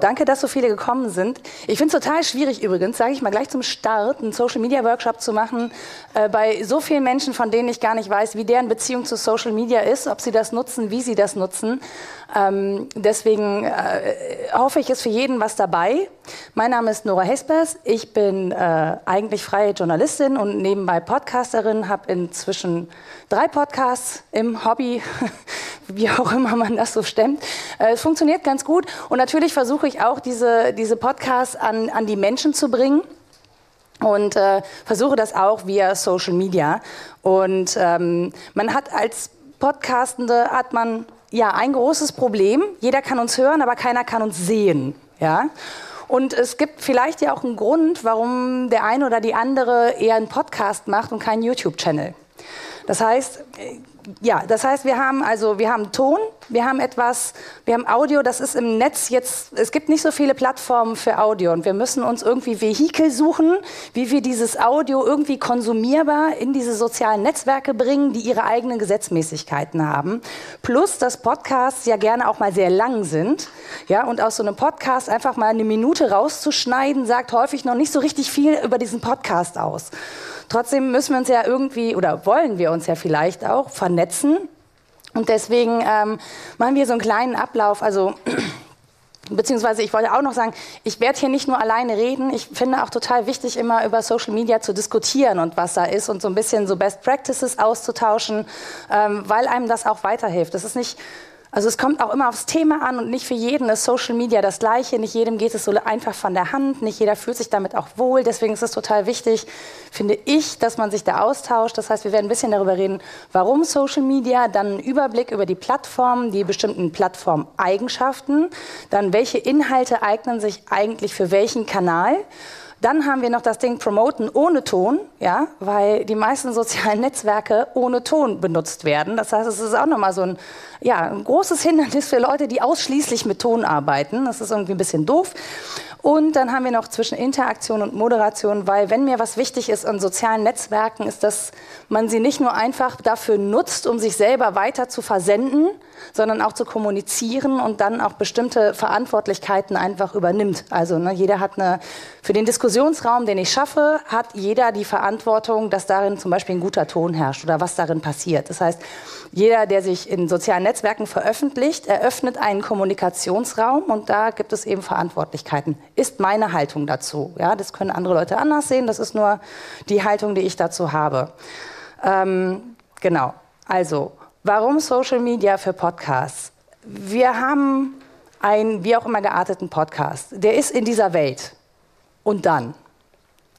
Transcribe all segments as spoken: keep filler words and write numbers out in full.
Danke, dass so viele gekommen sind. Ich finde es total schwierig übrigens, sage ich mal gleich zum Start, einen Social-Media-Workshop zu machen äh, bei so vielen Menschen, von denen ich gar nicht weiß, wie deren Beziehung zu Social Media ist, ob sie das nutzen, wie sie das nutzen. Ähm, deswegen äh, hoffe ich, ist für jeden was dabei. Mein Name ist Nora Hespers. Ich bin äh, eigentlich freie Journalistin und nebenbei Podcasterin, habe inzwischen drei Podcasts im Hobby, wie auch immer man das so stemmt. Äh, es funktioniert ganz gut und natürlich versuche ich, Ich auch diese, diese Podcasts an, an die Menschen zu bringen und äh, versuche das auch via Social Media. Und ähm, man hat als Podcastende hat man ja ein großes Problem. Jeder kann uns hören, aber keiner kann uns sehen. Ja? Und es gibt vielleicht ja auch einen Grund, warum der eine oder die andere eher einen Podcast macht und keinen YouTube-Channel. Das heißt, ja, das heißt, wir haben also, wir haben Ton, wir haben etwas, wir haben Audio, das ist im Netz jetzt, es gibt nicht so viele Plattformen für Audio und wir müssen uns irgendwie Vehikel suchen, wie wir dieses Audio irgendwie konsumierbar in diese sozialen Netzwerke bringen, die ihre eigenen Gesetzmäßigkeiten haben. Plus, dass Podcasts ja gerne auch mal sehr lang sind, ja, und aus so einem Podcast einfach mal eine Minute rauszuschneiden, sagt häufig noch nicht so richtig viel über diesen Podcast aus. Trotzdem müssen wir uns ja irgendwie, oder wollen wir uns ja vielleicht auch vernetzen. Und deswegen ähm, machen wir so einen kleinen Ablauf. Also, beziehungsweise ich wollte auch noch sagen, ich werde hier nicht nur alleine reden. Ich finde auch total wichtig, immer über Social Media zu diskutieren und was da ist und so ein bisschen so Best Practices auszutauschen, ähm, weil einem das auch weiterhilft. Das ist nicht... Also es kommt auch immer aufs Thema an und nicht für jeden ist Social Media das Gleiche. Nicht jedem geht es so einfach von der Hand, nicht jeder fühlt sich damit auch wohl. Deswegen ist es total wichtig, finde ich, dass man sich da austauscht. Das heißt, wir werden ein bisschen darüber reden, warum Social Media, dann einen Überblick über die Plattformen, die bestimmten Plattformeigenschaften, dann welche Inhalte eignen sich eigentlich für welchen Kanal. Dann haben wir noch das Ding Promoten ohne Ton, ja, weil die meisten sozialen Netzwerke ohne Ton benutzt werden. Das heißt, es ist auch nochmal so ein, ja, ein großes Hindernis für Leute, die ausschließlich mit Ton arbeiten. Das ist irgendwie ein bisschen doof. Und dann haben wir noch zwischen Interaktion und Moderation, weil wenn mir was wichtig ist an sozialen Netzwerken, ist, dass man sie nicht nur einfach dafür nutzt, um sich selber weiter zu versenden, sondern auch zu kommunizieren und dann auch bestimmte Verantwortlichkeiten einfach übernimmt. Also ne, jeder hat eine, für den Diskussionsraum, den ich schaffe, hat jeder die Verantwortung, dass darin zum Beispiel ein guter Ton herrscht oder was darin passiert. Das heißt, jeder, der sich in sozialen Netzwerken veröffentlicht, eröffnet einen Kommunikationsraum und da gibt es eben Verantwortlichkeiten. Ist meine Haltung dazu. Ja, das können andere Leute anders sehen, das ist nur die Haltung, die ich dazu habe. Ähm, genau, also... Warum Social Media für Podcasts? Wir haben einen, wie auch immer gearteten Podcast. Der ist in dieser Welt. Und dann?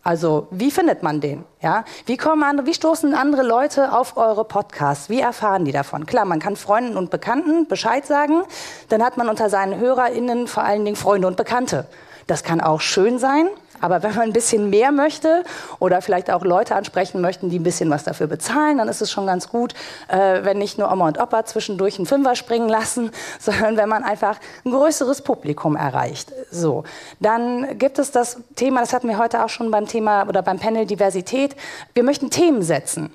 Also, wie findet man den? Ja? Wie kommen andere, wie stoßen andere Leute auf eure Podcasts? Wie erfahren die davon? Klar, man kann Freunden und Bekannten Bescheid sagen. Dann hat man unter seinen HörerInnen vor allen Dingen Freunde und Bekannte. Das kann auch schön sein. Aber wenn man ein bisschen mehr möchte oder vielleicht auch Leute ansprechen möchten, die ein bisschen was dafür bezahlen, dann ist es schon ganz gut, äh, wenn nicht nur Oma und Opa zwischendurch einen Fünfer springen lassen, sondern wenn man einfach ein größeres Publikum erreicht. So, dann gibt es das Thema, das hatten wir heute auch schon beim Thema oder beim Panel Diversität. Wir möchten Themen setzen.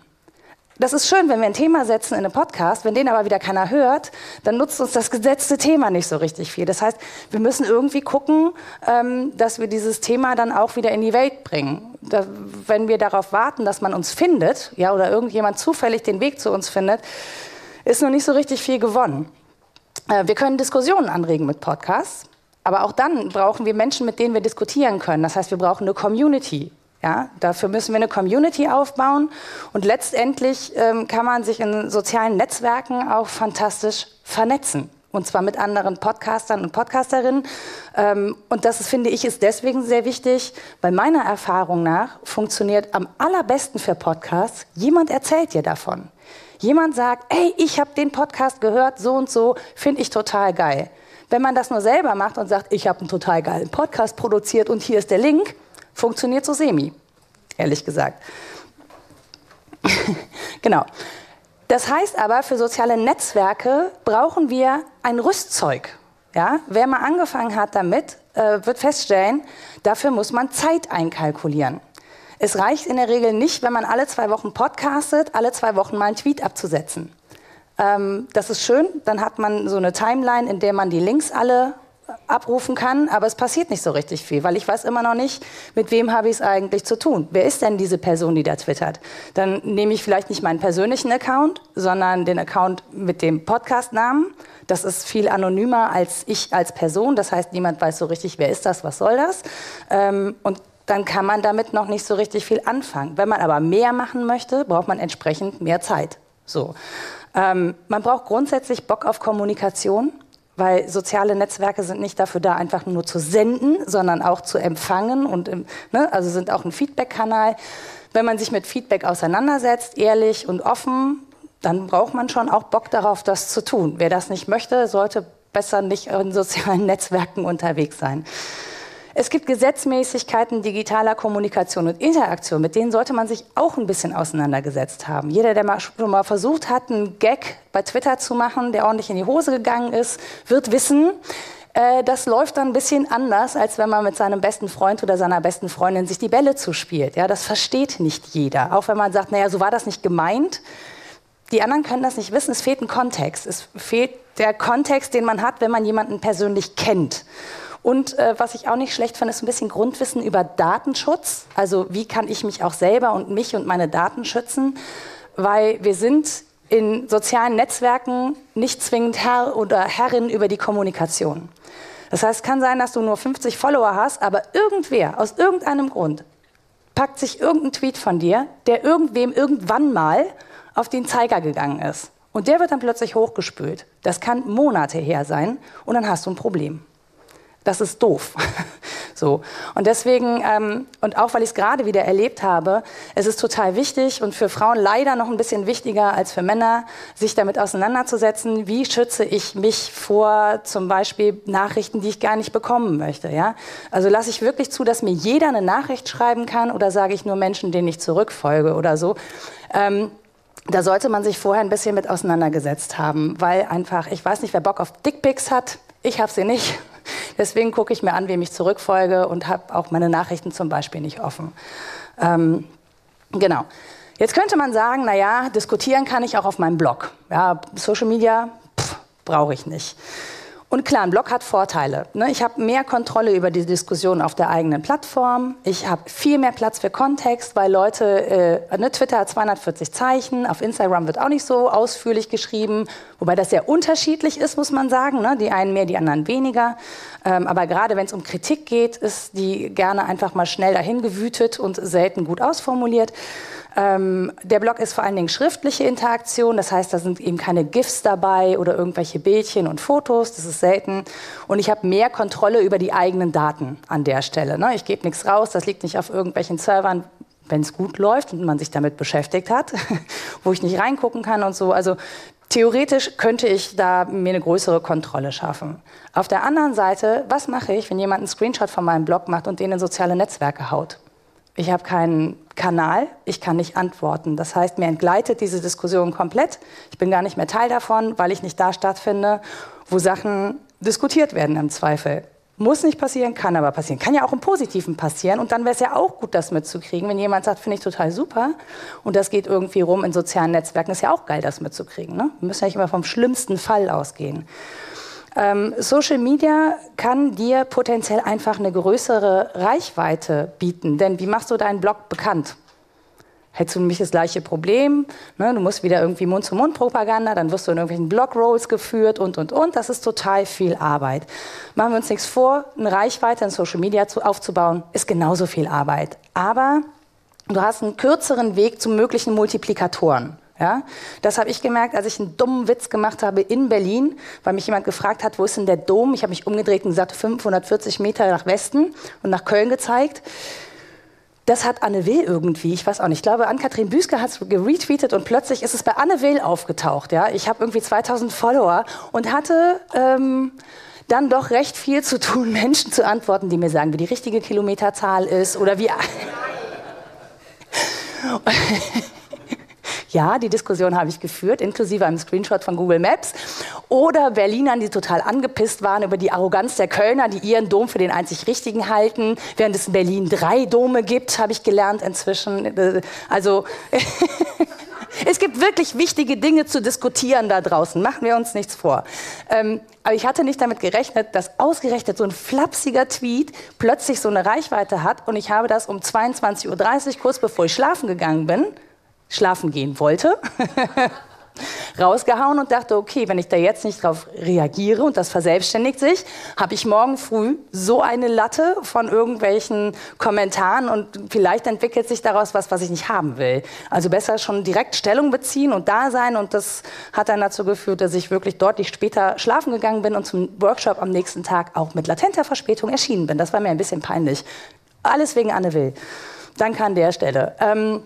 Das ist schön, wenn wir ein Thema setzen in einem Podcast, wenn den aber wieder keiner hört, dann nutzt uns das gesetzte Thema nicht so richtig viel. Das heißt, wir müssen irgendwie gucken, ähm, dass wir dieses Thema dann auch wieder in die Welt bringen. Da, wenn wir darauf warten, dass man uns findet, ja, oder irgendjemand zufällig den Weg zu uns findet, ist noch nicht so richtig viel gewonnen. Äh, wir können Diskussionen anregen mit Podcasts, aber auch dann brauchen wir Menschen, mit denen wir diskutieren können. Das heißt, wir brauchen eine Community. Ja, dafür müssen wir eine Community aufbauen und letztendlich ähm, kann man sich in sozialen Netzwerken auch fantastisch vernetzen. Und zwar mit anderen Podcastern und Podcasterinnen. Ähm, und das, ist, finde ich, ist deswegen sehr wichtig, weil meiner Erfahrung nach funktioniert am allerbesten für Podcasts, jemand erzählt dir davon. Jemand sagt, ey, ich habe den Podcast gehört, so und so, finde ich total geil. Wenn man das nur selber macht und sagt, ich habe einen total geilen Podcast produziert und hier ist der Link, funktioniert so semi, ehrlich gesagt. Genau. Das heißt aber, für soziale Netzwerke brauchen wir ein Rüstzeug. Ja? Wer mal angefangen hat damit, äh, wird feststellen, dafür muss man Zeit einkalkulieren. Es reicht in der Regel nicht, wenn man alle zwei Wochen podcastet, alle zwei Wochen mal einen Tweet abzusetzen. Ähm, das ist schön, dann hat man so eine Timeline, in der man die Links alle abrufen kann, aber es passiert nicht so richtig viel, weil ich weiß immer noch nicht, mit wem habe ich es eigentlich zu tun. Wer ist denn diese Person, die da twittert? Dann nehme ich vielleicht nicht meinen persönlichen Account, sondern den Account mit dem Podcast-Namen. Das ist viel anonymer als ich als Person. Das heißt, niemand weiß so richtig, wer ist das, was soll das? Ähm, und dann kann man damit noch nicht so richtig viel anfangen. Wenn man aber mehr machen möchte, braucht man entsprechend mehr Zeit. So. Ähm, man braucht grundsätzlich Bock auf Kommunikation. Weil soziale Netzwerke sind nicht dafür da, einfach nur zu senden, sondern auch zu empfangen und im, ne, also sind auch ein Feedback-Kanal. Wenn man sich mit Feedback auseinandersetzt, ehrlich und offen, dann braucht man schon auch Bock darauf, das zu tun. Wer das nicht möchte, sollte besser nicht in sozialen Netzwerken unterwegs sein. Es gibt Gesetzmäßigkeiten digitaler Kommunikation und Interaktion, mit denen sollte man sich auch ein bisschen auseinandergesetzt haben. Jeder, der mal schon mal versucht hat, einen Gag bei Twitter zu machen, der ordentlich in die Hose gegangen ist, wird wissen, äh, das läuft dann ein bisschen anders, als wenn man mit seinem besten Freund oder seiner besten Freundin sich die Bälle zuspielt. Ja, das versteht nicht jeder. Auch wenn man sagt, naja, so war das nicht gemeint. Die anderen können das nicht wissen, es fehlt ein Kontext. Es fehlt der Kontext, den man hat, wenn man jemanden persönlich kennt. Und äh, was ich auch nicht schlecht finde, ist ein bisschen Grundwissen über Datenschutz. Also wie kann ich mich auch selber und mich und meine Daten schützen? Weil wir sind in sozialen Netzwerken nicht zwingend Herr oder Herrin über die Kommunikation. Das heißt, es kann sein, dass du nur fünfzig Follower hast, aber irgendwer aus irgendeinem Grund packt sich irgendeinen Tweet von dir, der irgendwem irgendwann mal auf den Zeiger gegangen ist. Und der wird dann plötzlich hochgespült. Das kann Monate her sein und dann hast du ein Problem. Das ist doof. So. Und deswegen, ähm, und auch weil ich es gerade wieder erlebt habe, es ist total wichtig und für Frauen leider noch ein bisschen wichtiger als für Männer, sich damit auseinanderzusetzen, wie schütze ich mich vor zum Beispiel Nachrichten, die ich gar nicht bekommen möchte. Ja? Also lasse ich wirklich zu, dass mir jeder eine Nachricht schreiben kann oder sage ich nur Menschen, denen ich zurückfolge oder so. Ähm, da sollte man sich vorher ein bisschen mit auseinandergesetzt haben, weil einfach, ich weiß nicht, wer Bock auf Dickpics hat, ich habe sie nicht. Deswegen gucke ich mir an, wem ich zurückfolge und habe auch meine Nachrichten zum Beispiel nicht offen. Ähm, genau. Jetzt könnte man sagen, naja, diskutieren kann ich auch auf meinem Blog. Ja, Social Media brauche ich nicht. Und klar, ein Blog hat Vorteile. Ne? Ich habe mehr Kontrolle über die Diskussion auf der eigenen Plattform. Ich habe viel mehr Platz für Kontext, weil Leute, äh, ne, Twitter hat zweihundertvierzig Zeichen, auf Instagram wird auch nicht so ausführlich geschrieben, wobei das sehr unterschiedlich ist, muss man sagen. Ne? Die einen mehr, die anderen weniger. Ähm, aber gerade wenn es um Kritik geht, ist die gerne einfach mal schnell dahin gewütet und selten gut ausformuliert. Ähm, der Blog ist vor allen Dingen schriftliche Interaktion, das heißt, da sind eben keine GIFs dabei oder irgendwelche Bildchen und Fotos, das ist selten. Und ich habe mehr Kontrolle über die eigenen Daten an der Stelle. Ne? Ich gebe nichts raus, das liegt nicht auf irgendwelchen Servern, wenn es gut läuft und man sich damit beschäftigt hat, wo ich nicht reingucken kann und so. Also theoretisch könnte ich da mir eine größere Kontrolle schaffen. Auf der anderen Seite, was mache ich, wenn jemand einen Screenshot von meinem Blog macht und den in soziale Netzwerke haut? Ich habe keinen Kanal, ich kann nicht antworten. Das heißt, mir entgleitet diese Diskussion komplett. Ich bin gar nicht mehr Teil davon, weil ich nicht da stattfinde, wo Sachen diskutiert werden im Zweifel. Muss nicht passieren, kann aber passieren. Kann ja auch im Positiven passieren. Und dann wäre es ja auch gut, das mitzukriegen. Wenn jemand sagt, finde ich total super und das geht irgendwie rum in sozialen Netzwerken, ist ja auch geil, das mitzukriegen. Ne? Wir müssen ja nicht immer vom schlimmsten Fall ausgehen. Ähm, Social Media kann dir potenziell einfach eine größere Reichweite bieten, denn wie machst du deinen Blog bekannt? Hättest du nämlich das gleiche Problem, ne? Du musst wieder irgendwie Mund-zu-Mund-Propaganda, dann wirst du in irgendwelchen Blog-Rolls geführt und, und, und. Das ist total viel Arbeit. Machen wir uns nichts vor, eine Reichweite in Social Media zu, aufzubauen, ist genauso viel Arbeit. Aber du hast einen kürzeren Weg zu möglichen Multiplikatoren. Ja, das habe ich gemerkt, als ich einen dummen Witz gemacht habe in Berlin, weil mich jemand gefragt hat, wo ist denn der Dom? Ich habe mich umgedreht und gesagt, fünfhundertvierzig Meter nach Westen und nach Köln gezeigt. Das hat Anne Will irgendwie, ich weiß auch nicht, ich glaube, Ann-Kathrin Büßke hat es geretweetet und plötzlich ist es bei Anne Will aufgetaucht. Ja? Ich habe irgendwie zweitausend Follower und hatte ähm, dann doch recht viel zu tun, Menschen zu antworten, die mir sagen, wie die richtige Kilometerzahl ist oder wie... Ja, die Diskussion habe ich geführt, inklusive einem Screenshot von Google Maps. Oder Berlinern, die total angepisst waren über die Arroganz der Kölner, die ihren Dom für den einzig richtigen halten. Während es in Berlin drei Dome gibt, habe ich gelernt inzwischen. Also Es gibt wirklich wichtige Dinge zu diskutieren da draußen, machen wir uns nichts vor. Ähm, aber ich hatte nicht damit gerechnet, dass ausgerechnet so ein flapsiger Tweet plötzlich so eine Reichweite hat. Und ich habe das um zweiundzwanzig Uhr dreißig, kurz bevor ich schlafen gegangen bin, schlafen gehen wollte, rausgehauen und dachte, okay, wenn ich da jetzt nicht drauf reagiere und das verselbstständigt sich, habe ich morgen früh so eine Latte von irgendwelchen Kommentaren und vielleicht entwickelt sich daraus was, was ich nicht haben will. Also besser schon direkt Stellung beziehen und da sein, und das hat dann dazu geführt, dass ich wirklich deutlich später schlafen gegangen bin und zum Workshop am nächsten Tag auch mit latenter Verspätung erschienen bin. Das war mir ein bisschen peinlich. Alles wegen Anne Will. Danke an der Stelle. Ähm,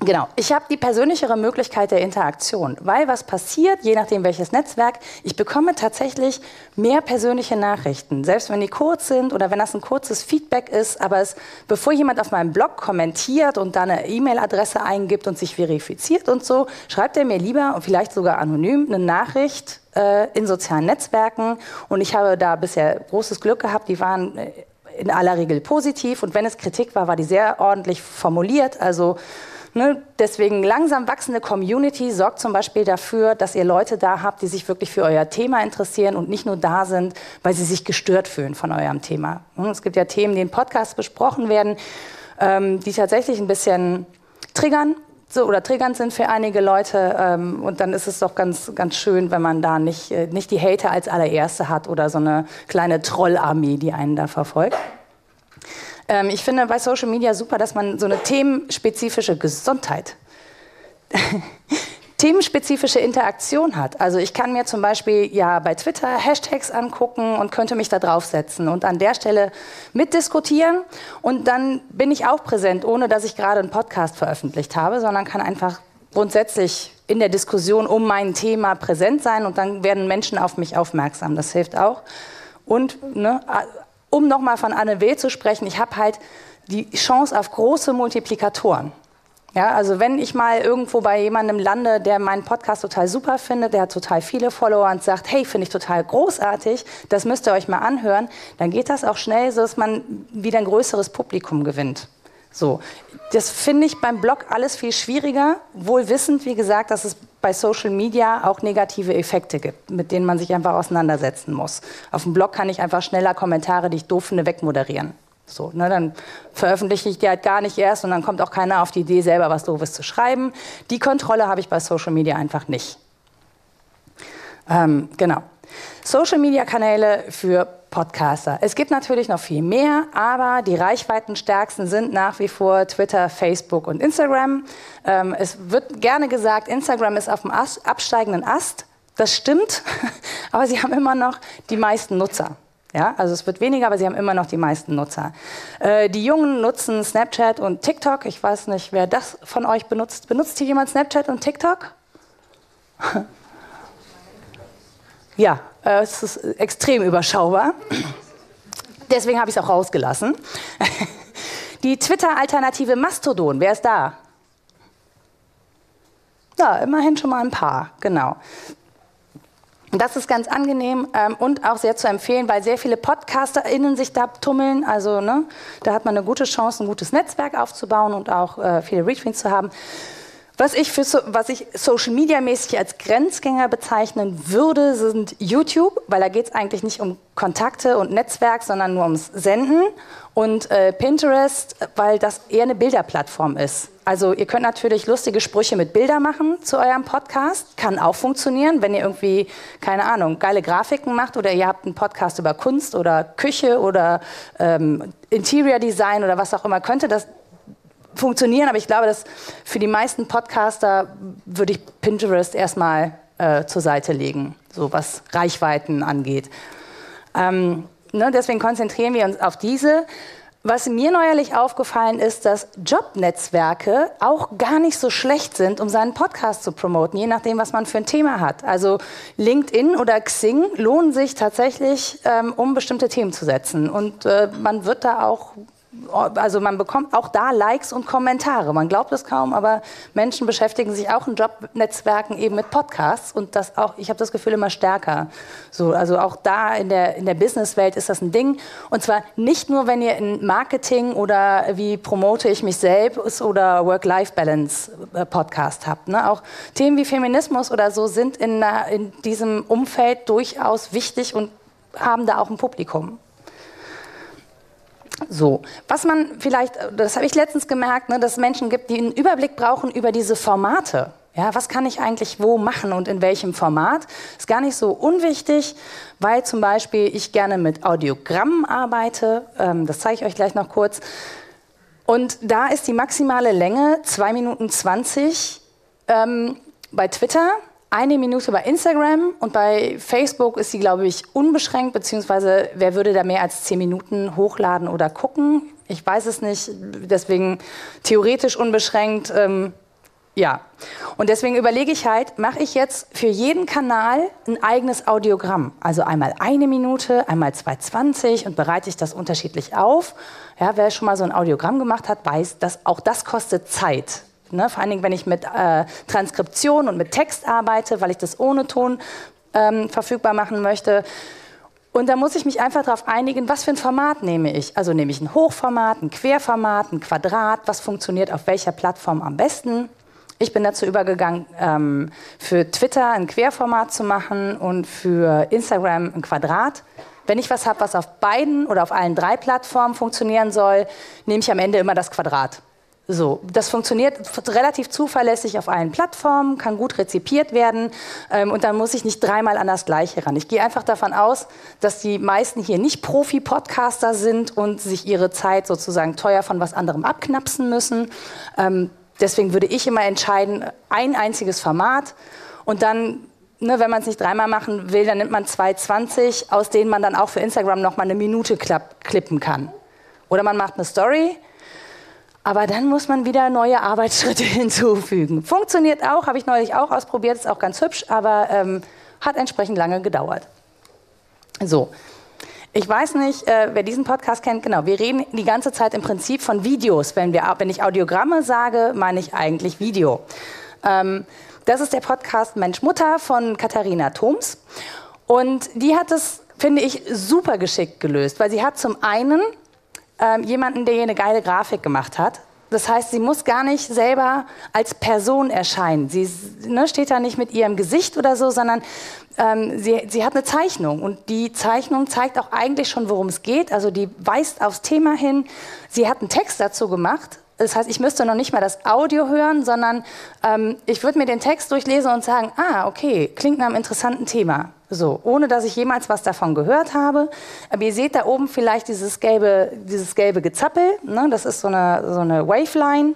Genau, ich habe die persönlichere Möglichkeit der Interaktion, weil was passiert, je nachdem welches Netzwerk, ich bekomme tatsächlich mehr persönliche Nachrichten, selbst wenn die kurz sind oder wenn das ein kurzes Feedback ist, aber es, bevor jemand auf meinem Blog kommentiert und dann eine E-Mail-Adresse eingibt und sich verifiziert und so, schreibt er mir lieber und vielleicht sogar anonym eine Nachricht äh, in sozialen Netzwerken, und ich habe da bisher großes Glück gehabt, die waren äh, in aller Regel positiv, und wenn es Kritik war, war die sehr ordentlich formuliert, also Ne, deswegen langsam wachsende Community sorgt zum Beispiel dafür, dass ihr Leute da habt, die sich wirklich für euer Thema interessieren und nicht nur da sind, weil sie sich gestört fühlen von eurem Thema. Es gibt ja Themen, die im Podcast besprochen werden, ähm, die tatsächlich ein bisschen triggern so, oder triggernd sind für einige Leute. Ähm, und dann ist es doch ganz, ganz schön, wenn man da nicht, äh, nicht die Hater als allererste hat oder so eine kleine Trollarmee, die einen da verfolgt. Ich finde bei Social Media super, dass man so eine themenspezifische Gesundheit, themenspezifische Interaktion hat. Also ich kann mir zum Beispiel ja bei Twitter Hashtags angucken und könnte mich da draufsetzen und an der Stelle mitdiskutieren. Und dann bin ich auch präsent, ohne dass ich gerade einen Podcast veröffentlicht habe, sondern kann einfach grundsätzlich in der Diskussion um mein Thema präsent sein. Und dann werden Menschen auf mich aufmerksam. Das hilft auch. Und, ne, um nochmal von Anne Will zu sprechen, ich habe halt die Chance auf große Multiplikatoren. Ja, also wenn ich mal irgendwo bei jemandem lande, der meinen Podcast total super findet, der hat total viele Follower und sagt, hey, finde ich total großartig, das müsst ihr euch mal anhören, dann geht das auch schnell, sodass man wieder ein größeres Publikum gewinnt. So, das finde ich beim Blog alles viel schwieriger, wohl wissend, wie gesagt, dass es bei Social Media auch negative Effekte gibt, mit denen man sich einfach auseinandersetzen muss. Auf dem Blog kann ich einfach schneller Kommentare, die ich doof finde, wegmoderieren. So, ne, dann veröffentliche ich die halt gar nicht erst und dann kommt auch keiner auf die Idee, selber was Doofes zu schreiben. Die Kontrolle habe ich bei Social Media einfach nicht. Ähm, genau. Social Media Kanäle für Podcaster. Es gibt natürlich noch viel mehr, aber die reichweitenstärksten sind nach wie vor Twitter, Facebook und Instagram. Ähm, es wird gerne gesagt, Instagram ist auf dem Ast, absteigenden Ast. Das stimmt, aber sie haben immer noch die meisten Nutzer. Ja, also es wird weniger, aber sie haben immer noch die meisten Nutzer. Äh, die Jungen nutzen Snapchat und TikTok. Ich weiß nicht, wer das von euch benutzt. Benutzt hier jemand Snapchat und TikTok? Ja, äh, es ist extrem überschaubar. Deswegen habe ich es auch rausgelassen. Die Twitter-Alternative Mastodon, wer ist da? Ja, immerhin schon mal ein paar, genau. Das ist ganz angenehm ähm, und auch sehr zu empfehlen, weil sehr viele PodcasterInnen sich da tummeln. Also ne, da hat man eine gute Chance, ein gutes Netzwerk aufzubauen und auch äh, viele Retweets zu haben. Was ich, für so, was ich Social Media mäßig als Grenzgänger bezeichnen würde, sind YouTube, weil da geht es eigentlich nicht um Kontakte und Netzwerk, sondern nur ums Senden, und äh, Pinterest, weil das eher eine Bilderplattform ist. Also ihr könnt natürlich lustige Sprüche mit Bildern machen zu eurem Podcast, kann auch funktionieren, wenn ihr irgendwie, keine Ahnung, geile Grafiken macht oder ihr habt einen Podcast über Kunst oder Küche oder ähm, Interior Design oder was auch immer, könnte das funktionieren, aber ich glaube, dass für die meisten Podcaster würde ich Pinterest erstmal äh, zur Seite legen, so was Reichweiten angeht. Ähm, ne, deswegen konzentrieren wir uns auf diese. Was mir neuerlich aufgefallen ist, dass Jobnetzwerke auch gar nicht so schlecht sind, um seinen Podcast zu promoten, je nachdem, was man für ein Thema hat. Also LinkedIn oder Xing lohnen sich tatsächlich, ähm, um bestimmte Themen zu setzen, und äh, man wird da auch also man bekommt auch da Likes und Kommentare. Man glaubt es kaum, aber Menschen beschäftigen sich auch in Jobnetzwerken eben mit Podcasts und das auch, ich habe das Gefühl, immer stärker. So, also auch da in der, in der Businesswelt ist das ein Ding. Und zwar nicht nur, wenn ihr in Marketing oder wie promote ich mich selbst oder Work-Life-Balance-Podcast habt. Ne? Auch Themen wie Feminismus oder so sind in, in diesem Umfeld durchaus wichtig und haben da auch ein Publikum. So, was man vielleicht, das habe ich letztens gemerkt, ne, dass es Menschen gibt, die einen Überblick brauchen über diese Formate. Ja, was kann ich eigentlich wo machen und in welchem Format? Ist gar nicht so unwichtig, weil zum Beispiel ich gerne mit Audiogrammen arbeite. Ähm, das zeige ich euch gleich noch kurz. Und da ist die maximale Länge zwei Minuten zwanzig ähm, bei Twitter. Eine Minute bei Instagram und bei Facebook ist sie, glaube ich, unbeschränkt, beziehungsweise wer würde da mehr als zehn Minuten hochladen oder gucken? Ich weiß es nicht, deswegen theoretisch unbeschränkt, ähm, ja. Und deswegen überlege ich halt, mache ich jetzt für jeden Kanal ein eigenes Audiogramm? Also einmal eine Minute, einmal zwei Minuten zwanzig und bereite ich das unterschiedlich auf. Ja, wer schon mal so ein Audiogramm gemacht hat, weiß, dass auch das kostet Zeit. Ne, vor allen Dingen, wenn ich mit äh, Transkription und mit Text arbeite, weil ich das ohne Ton ähm, verfügbar machen möchte. Und da muss ich mich einfach darauf einigen, was für ein Format nehme ich. Also nehme ich ein Hochformat, ein Querformat, ein Quadrat, was funktioniert auf welcher Plattform am besten. Ich bin dazu übergegangen, ähm, für Twitter ein Querformat zu machen und für Instagram ein Quadrat. Wenn ich was habe, was auf beiden oder auf allen drei Plattformen funktionieren soll, nehme ich am Ende immer das Quadrat. So, das funktioniert relativ zuverlässig auf allen Plattformen, kann gut rezipiert werden ähm, und dann muss ich nicht dreimal an das Gleiche ran. Ich gehe einfach davon aus, dass die meisten hier nicht Profi-Podcaster sind und sich ihre Zeit sozusagen teuer von was anderem abknapsen müssen. Ähm, deswegen würde ich immer entscheiden, ein einziges Format und dann, ne, wenn man es nicht dreimal machen will, dann nimmt man zwei Minuten zwanzig, aus denen man dann auch für Instagram nochmal eine Minute klippen kann. Oder man macht eine Story. Aber dann muss man wieder neue Arbeitsschritte hinzufügen. Funktioniert auch, habe ich neulich auch ausprobiert, ist auch ganz hübsch, aber ähm, hat entsprechend lange gedauert. So, ich weiß nicht, äh, wer diesen Podcast kennt, genau, wir reden die ganze Zeit im Prinzip von Videos. Wenn, wir, wenn ich Audiogramme sage, meine ich eigentlich Video. Ähm, das ist der Podcast Mensch, Mutter von Katharina Thoms. Und die hat es, finde ich, super geschickt gelöst, weil sie hat zum einen jemanden, der hier eine geile Grafik gemacht hat. Das heißt, sie muss gar nicht selber als Person erscheinen. Sie, ne, steht da nicht mit ihrem Gesicht oder so, sondern ähm, sie, sie hat eine Zeichnung. Und die Zeichnung zeigt auch eigentlich schon, worum es geht. Also die weist aufs Thema hin. Sie hat einen Text dazu gemacht. Das heißt, ich müsste noch nicht mal das Audio hören, sondern ähm, ich würde mir den Text durchlesen und sagen, ah, okay, klingt nach einem interessanten Thema. So, ohne dass ich jemals was davon gehört habe. Aber ihr seht da oben vielleicht dieses gelbe, dieses gelbe Gezappel, ne? Das ist so eine, so eine Waveline.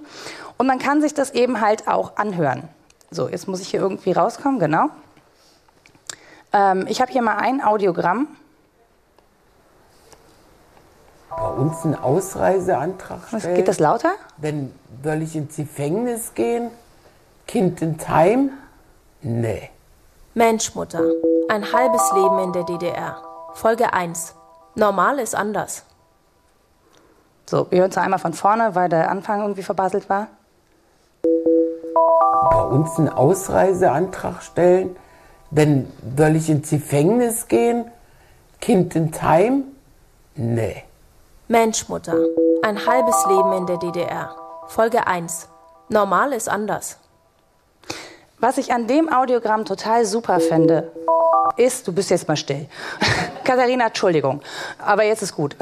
Und man kann sich das eben halt auch anhören. So, jetzt muss ich hier irgendwie rauskommen, genau. Ähm, ich habe hier mal ein Audiogramm. Bei uns einen Ausreiseantrag stellen. Geht das lauter? Dann soll ich ins Gefängnis gehen? Kind in Time? Nee. Mensch, Mutter. Ein halbes Leben in der D D R. Folge eins. Normal ist anders. So, wir hören es einmal von vorne, weil der Anfang irgendwie verbaselt war. Bei uns einen Ausreiseantrag stellen? Dann soll ich ins Gefängnis gehen? Kind in Time? Nee. Mensch, Mutter. Ein halbes Leben in der D D R. Folge eins. Normal ist anders. Was ich an dem Audiogramm total super finde, ist, du bist jetzt mal still. Katharina, Entschuldigung, aber jetzt ist gut.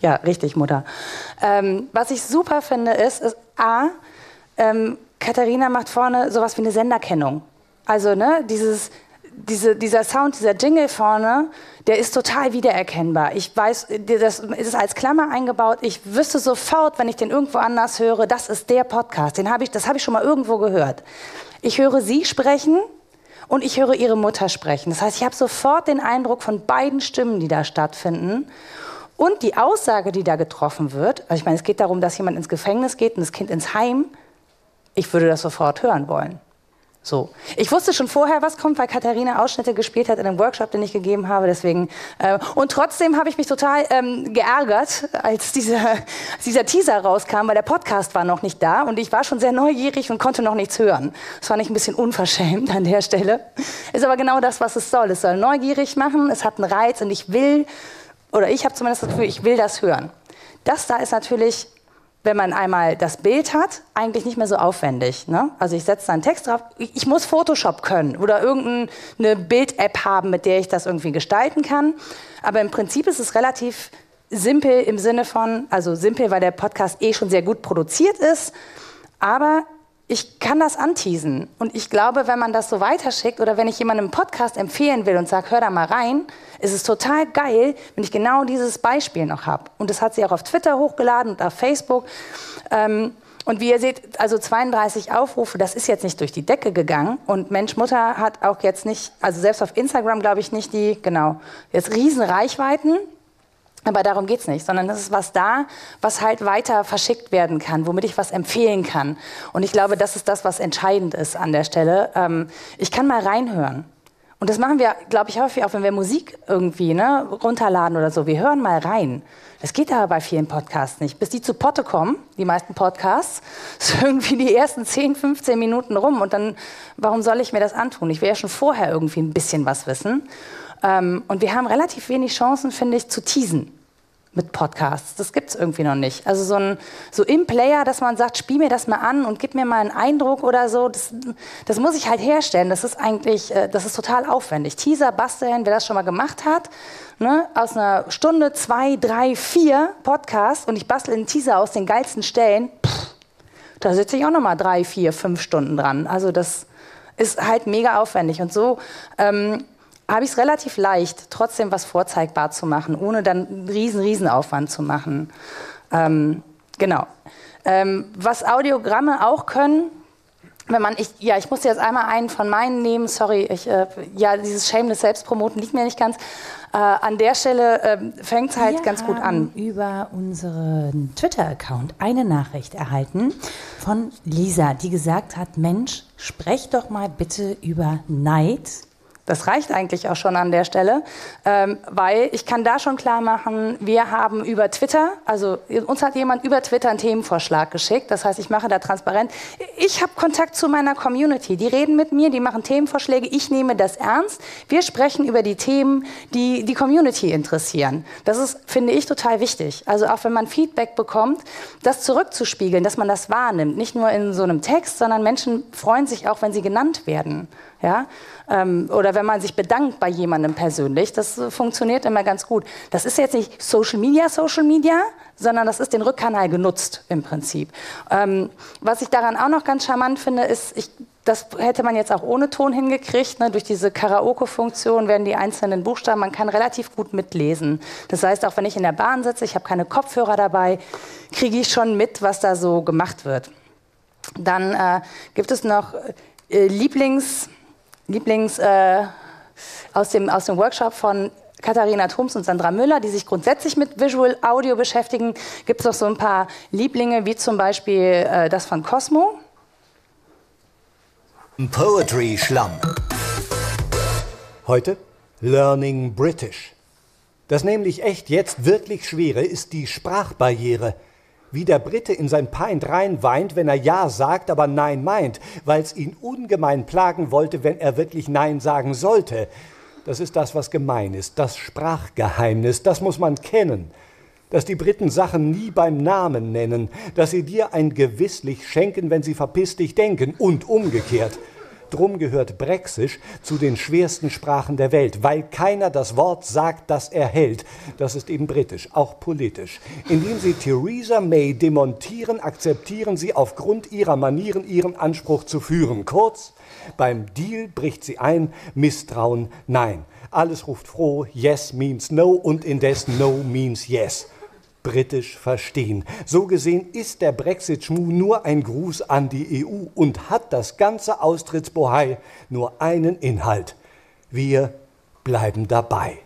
Ja, richtig, Mutter. Ähm, was ich super finde, ist, ist A, ähm, Katharina macht vorne sowas wie eine Senderkennung. Also, ne, dieses... Diese, dieser Sound, dieser Jingle vorne, der ist total wiedererkennbar. Ich weiß, das ist als Klammer eingebaut. Ich wüsste sofort, wenn ich den irgendwo anders höre, das ist der Podcast. Den habe ich, das habe ich schon mal irgendwo gehört. Ich höre sie sprechen und ich höre ihre Mutter sprechen. Das heißt, ich habe sofort den Eindruck von beiden Stimmen, die da stattfinden. Und die Aussage, die da getroffen wird, also ich meine, es geht darum, dass jemand ins Gefängnis geht und das Kind ins Heim. Ich würde das sofort hören wollen. So. Ich wusste schon vorher, was kommt, weil Katharina Ausschnitte gespielt hat in einem Workshop, den ich gegeben habe. Deswegen. Äh, und trotzdem habe ich mich total ähm, geärgert, als dieser, als dieser Teaser rauskam, weil der Podcast war noch nicht da und ich war schon sehr neugierig und konnte noch nichts hören. Das fand ich ein bisschen unverschämt an der Stelle. Ist aber genau das, was es soll. Es soll neugierig machen, es hat einen Reiz und ich will, oder ich habe zumindest das Gefühl, ich will das hören. Das da ist natürlich, wenn man einmal das Bild hat, eigentlich nicht mehr so aufwendig. Ne? Also ich setze da einen Text drauf. Ich, ich muss Photoshop können oder irgendeine Bild-App haben, mit der ich das irgendwie gestalten kann. Aber im Prinzip ist es relativ simpel im Sinne von, also simpel, weil der Podcast eh schon sehr gut produziert ist. Aber ich kann das anteasen. Und ich glaube, wenn man das so weiterschickt oder wenn ich jemandem einen Podcast empfehlen will und sage, hör da mal rein, ist es total geil, wenn ich genau dieses Beispiel noch habe. Und das hat sie auch auf Twitter hochgeladen und auf Facebook. Ähm, und wie ihr seht, also zweiunddreißig Aufrufe, das ist jetzt nicht durch die Decke gegangen. Und Mensch, Mutter hat auch jetzt nicht, also selbst auf Instagram glaube ich nicht die, genau, jetzt riesen Reichweiten. Aber darum geht's nicht, sondern das ist was da, was halt weiter verschickt werden kann, womit ich was empfehlen kann. Und ich glaube, das ist das, was entscheidend ist an der Stelle. Ähm, ich kann mal reinhören. Und das machen wir, glaube ich, häufig auch, wenn wir Musik irgendwie ne, runterladen oder so. Wir hören mal rein. Das geht aber bei vielen Podcasts nicht. Bis die zu Potte kommen, die meisten Podcasts, sind irgendwie die ersten zehn, fünfzehn Minuten rum. Und dann, warum soll ich mir das antun? Ich will ja schon vorher irgendwie ein bisschen was wissen. Ähm, und wir haben relativ wenig Chancen, finde ich, zu teasen mit Podcasts. Das gibt's irgendwie noch nicht. Also so, ein, so im Player, dass man sagt, spiel mir das mal an und gib mir mal einen Eindruck oder so, das, das muss ich halt herstellen. Das ist eigentlich, das ist total aufwendig. Teaser basteln, wer das schon mal gemacht hat, ne, aus einer Stunde, zwei, drei, vier Podcasts und ich bastel einen Teaser aus den geilsten Stellen, pff, da sitze ich auch noch mal drei, vier, fünf Stunden dran. Also das ist halt mega aufwendig. Und so ähm, habe ich es relativ leicht, trotzdem was vorzeigbar zu machen, ohne dann einen riesen, riesen Aufwand zu machen. Ähm, genau. Ähm, was Audiogramme auch können, wenn man, ich, ja, ich musste jetzt einmal einen von meinen nehmen, sorry, ich, äh, ja, dieses shameless Selbstpromoten liegt mir nicht ganz. Äh, an der Stelle äh, fängt es halt wir ganz gut an. Wir haben über unseren Twitter-Account eine Nachricht erhalten von Lisa, die gesagt hat, Mensch, sprech doch mal bitte über Neid. Das reicht eigentlich auch schon an der Stelle, ähm, weil ich kann da schon klar machen, wir haben über Twitter, also uns hat jemand über Twitter einen Themenvorschlag geschickt, das heißt, ich mache da transparent, ich habe Kontakt zu meiner Community, die reden mit mir, die machen Themenvorschläge, ich nehme das ernst, wir sprechen über die Themen, die die Community interessieren. Das ist, finde ich, total wichtig, also auch wenn man Feedback bekommt, das zurückzuspiegeln, dass man das wahrnimmt, nicht nur in so einem Text, sondern Menschen freuen sich auch, wenn sie genannt werden. Ja? Ähm, oder wenn man sich bedankt bei jemandem persönlich, das funktioniert immer ganz gut. Das ist jetzt nicht Social Media, Social Media, sondern das ist den Rückkanal genutzt im Prinzip. Ähm, was ich daran auch noch ganz charmant finde, ist, ich, das hätte man jetzt auch ohne Ton hingekriegt, ne? Durch diese Karaoke-Funktion werden die einzelnen Buchstaben, man kann relativ gut mitlesen. Das heißt, auch wenn ich in der Bahn sitze, ich habe keine Kopfhörer dabei, kriege ich schon mit, was da so gemacht wird. Dann äh, gibt es noch äh, Lieblings... Lieblings äh, aus, dem, aus dem Workshop von Katharina Thoms und Sandra Müller, die sich grundsätzlich mit Visual Audio beschäftigen, gibt es noch so ein paar Lieblinge, wie zum Beispiel äh, das von Cosmo. Poetry Schlamm. Heute Learning British. Das nämlich echt jetzt wirklich Schwere ist die Sprachbarriere. Wie der Brite in sein Pint reinweint, wenn er Ja sagt, aber Nein meint, weil es ihn ungemein plagen wollte, wenn er wirklich Nein sagen sollte. Das ist das, was gemein ist, das Sprachgeheimnis, das muss man kennen. Dass die Briten Sachen nie beim Namen nennen, dass sie dir ein Gewisslich schenken, wenn sie verpiss dich denken und umgekehrt. Drum gehört Brexisch zu den schwersten Sprachen der Welt, weil keiner das Wort sagt, das er hält. Das ist eben britisch, auch politisch. Indem sie Theresa May demontieren, akzeptieren sie aufgrund ihrer Manieren ihren Anspruch zu führen. Kurz, beim Deal bricht sie ein, Misstrauen, nein. Alles ruft froh, yes means no und indes no means yes. Britisch verstehen. So gesehen ist der Brexit-Schmuh nur ein Gruß an die E U und hat das ganze Austrittsbohai nur einen Inhalt. Wir bleiben dabei.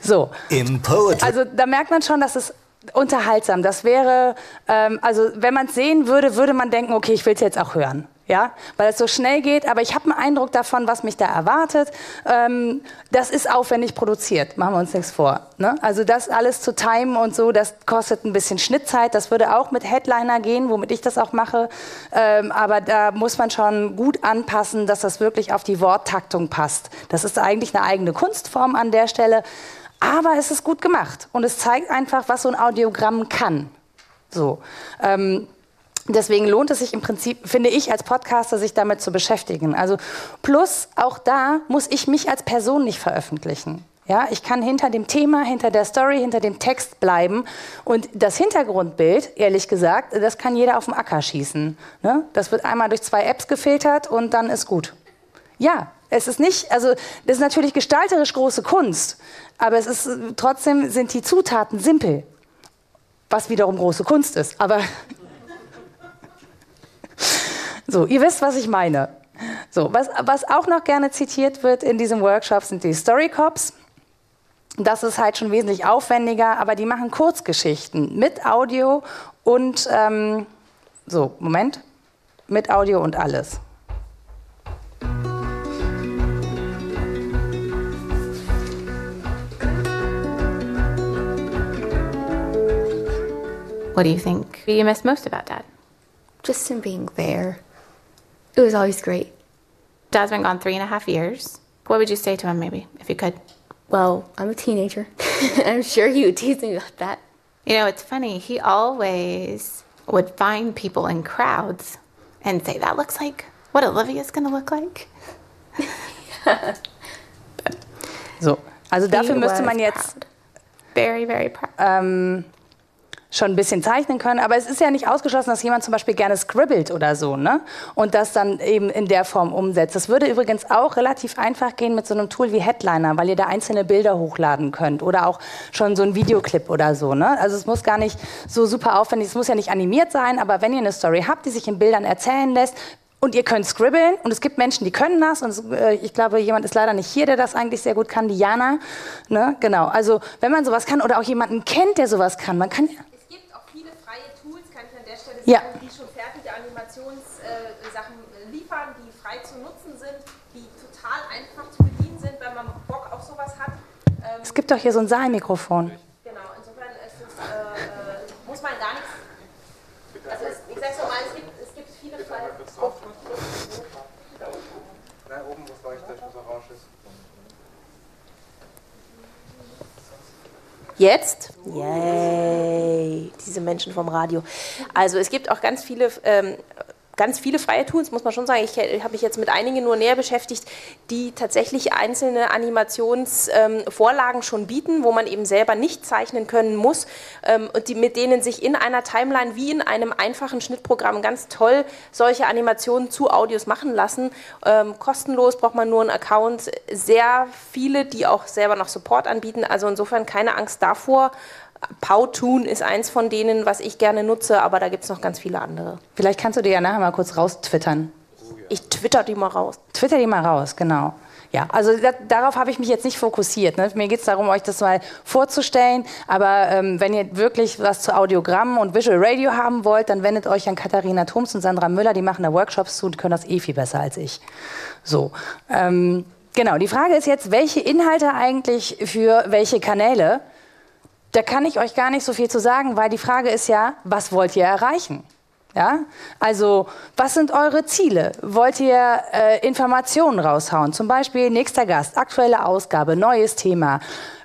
So, also da merkt man schon, dass es unterhaltsam. Das wäre, ähm, also wenn man es sehen würde, würde man denken, okay, ich will es jetzt auch hören. Ja, weil es so schnell geht, aber ich habe einen Eindruck davon, was mich da erwartet. Ähm, das ist aufwendig produziert, machen wir uns nichts vor. Ne? Also das alles zu timen und so, das kostet ein bisschen Schnittzeit. Das würde auch mit Headliner gehen, womit ich das auch mache. Ähm, aber da muss man schon gut anpassen, dass das wirklich auf die Worttaktung passt. Das ist eigentlich eine eigene Kunstform an der Stelle. Aber es ist gut gemacht und es zeigt einfach, was so ein Audiogramm kann. So. Ähm, Deswegen lohnt es sich im Prinzip, finde ich, als Podcaster, sich damit zu beschäftigen. Also plus, auch da muss ich mich als Person nicht veröffentlichen. Ja, ich kann hinter dem Thema, hinter der Story, hinter dem Text bleiben. Und das Hintergrundbild, ehrlich gesagt, das kann jeder auf den Acker schießen. Ne? Das wird einmal durch zwei Apps gefiltert und dann ist gut. Ja, es ist nicht, also das ist natürlich gestalterisch große Kunst, aber es ist trotzdem sind die Zutaten simpel, was wiederum große Kunst ist. Aber so, ihr wisst, was ich meine. So, was, was auch noch gerne zitiert wird in diesem Workshop sind die Storycops. Das ist halt schon wesentlich aufwendiger, aber die machen Kurzgeschichten mit Audio und ähm, so, Moment, mit Audio und alles. What do you think you miss most about Dad? Just in being there. It was always great. Dad's been gone three and a half years. What would you say to him, maybe, if you could? Well, I'm a teenager. I'm sure he would tease me about that. You know, it's funny. He always would find people in crowds and say, that looks like what Olivia's going to look like. So, also dafür müsste man jetzt... Proud. Very, very proud. Um, schon ein bisschen zeichnen können, aber es ist ja nicht ausgeschlossen, dass jemand zum Beispiel gerne scribbelt oder so, ne? Und das dann eben in der Form umsetzt. Das würde übrigens auch relativ einfach gehen mit so einem Tool wie Headliner, weil ihr da einzelne Bilder hochladen könnt oder auch schon so ein Videoclip oder so, ne? Also es muss gar nicht so super aufwendig, es muss ja nicht animiert sein, aber wenn ihr eine Story habt, die sich in Bildern erzählen lässt und ihr könnt scribbeln und es gibt Menschen, die können das und es, äh, ich glaube, jemand ist leider nicht hier, der das eigentlich sehr gut kann, die Jana, ne? Genau, also wenn man sowas kann oder auch jemanden kennt, der sowas kann, man kann ja, die schon fertige Animationssachen äh, liefern, die frei zu nutzen sind, die total einfach zu bedienen sind, wenn man Bock auf sowas hat. Ähm es gibt doch hier so ein Saalmikrofon. Genau, insofern ist es, äh, muss man gar nichts. Also es, ich sag's nochmal, es gibt, es gibt viele Freiheiten. Oh. Nein, oben muss leuchten, dass es orange ist. Jetzt? Yay, diese Menschen vom Radio. Also es gibt auch ganz viele, ähm, ganz viele freie Tools, muss man schon sagen. Ich, ich habe mich jetzt mit einigen nur näher beschäftigt, die tatsächlich einzelne Animationsvorlagen ähm, schon bieten, wo man eben selber nicht zeichnen können muss ähm, und die, mit denen sich in einer Timeline wie in einem einfachen Schnittprogramm ganz toll solche Animationen zu Audios machen lassen. Ähm, kostenlos braucht man nur einen Account. Sehr viele, die auch selber noch Support anbieten. Also insofern keine Angst davor. PowToon ist eins von denen, was ich gerne nutze, aber da gibt es noch ganz viele andere. Vielleicht kannst du dir ja nachher mal kurz raustwittern. Ich twitter die mal raus. Twitter die mal raus, genau. Ja, also da, darauf habe ich mich jetzt nicht fokussiert. Ne? Mir geht es darum, euch das mal vorzustellen. Aber ähm, wenn ihr wirklich was zu Audiogramm und Visual Radio haben wollt, dann wendet euch an Katharina Thoms und Sandra Müller. Die machen da Workshops zu und können das eh viel besser als ich. So, ähm, genau. Die Frage ist jetzt, welche Inhalte eigentlich für welche Kanäle? Da kann ich euch gar nicht so viel zu sagen, weil die Frage ist ja, was wollt ihr erreichen? Ja? Also, was sind eure Ziele? Wollt ihr äh, Informationen raushauen? Zum Beispiel nächster Gast, aktuelle Ausgabe, neues Thema.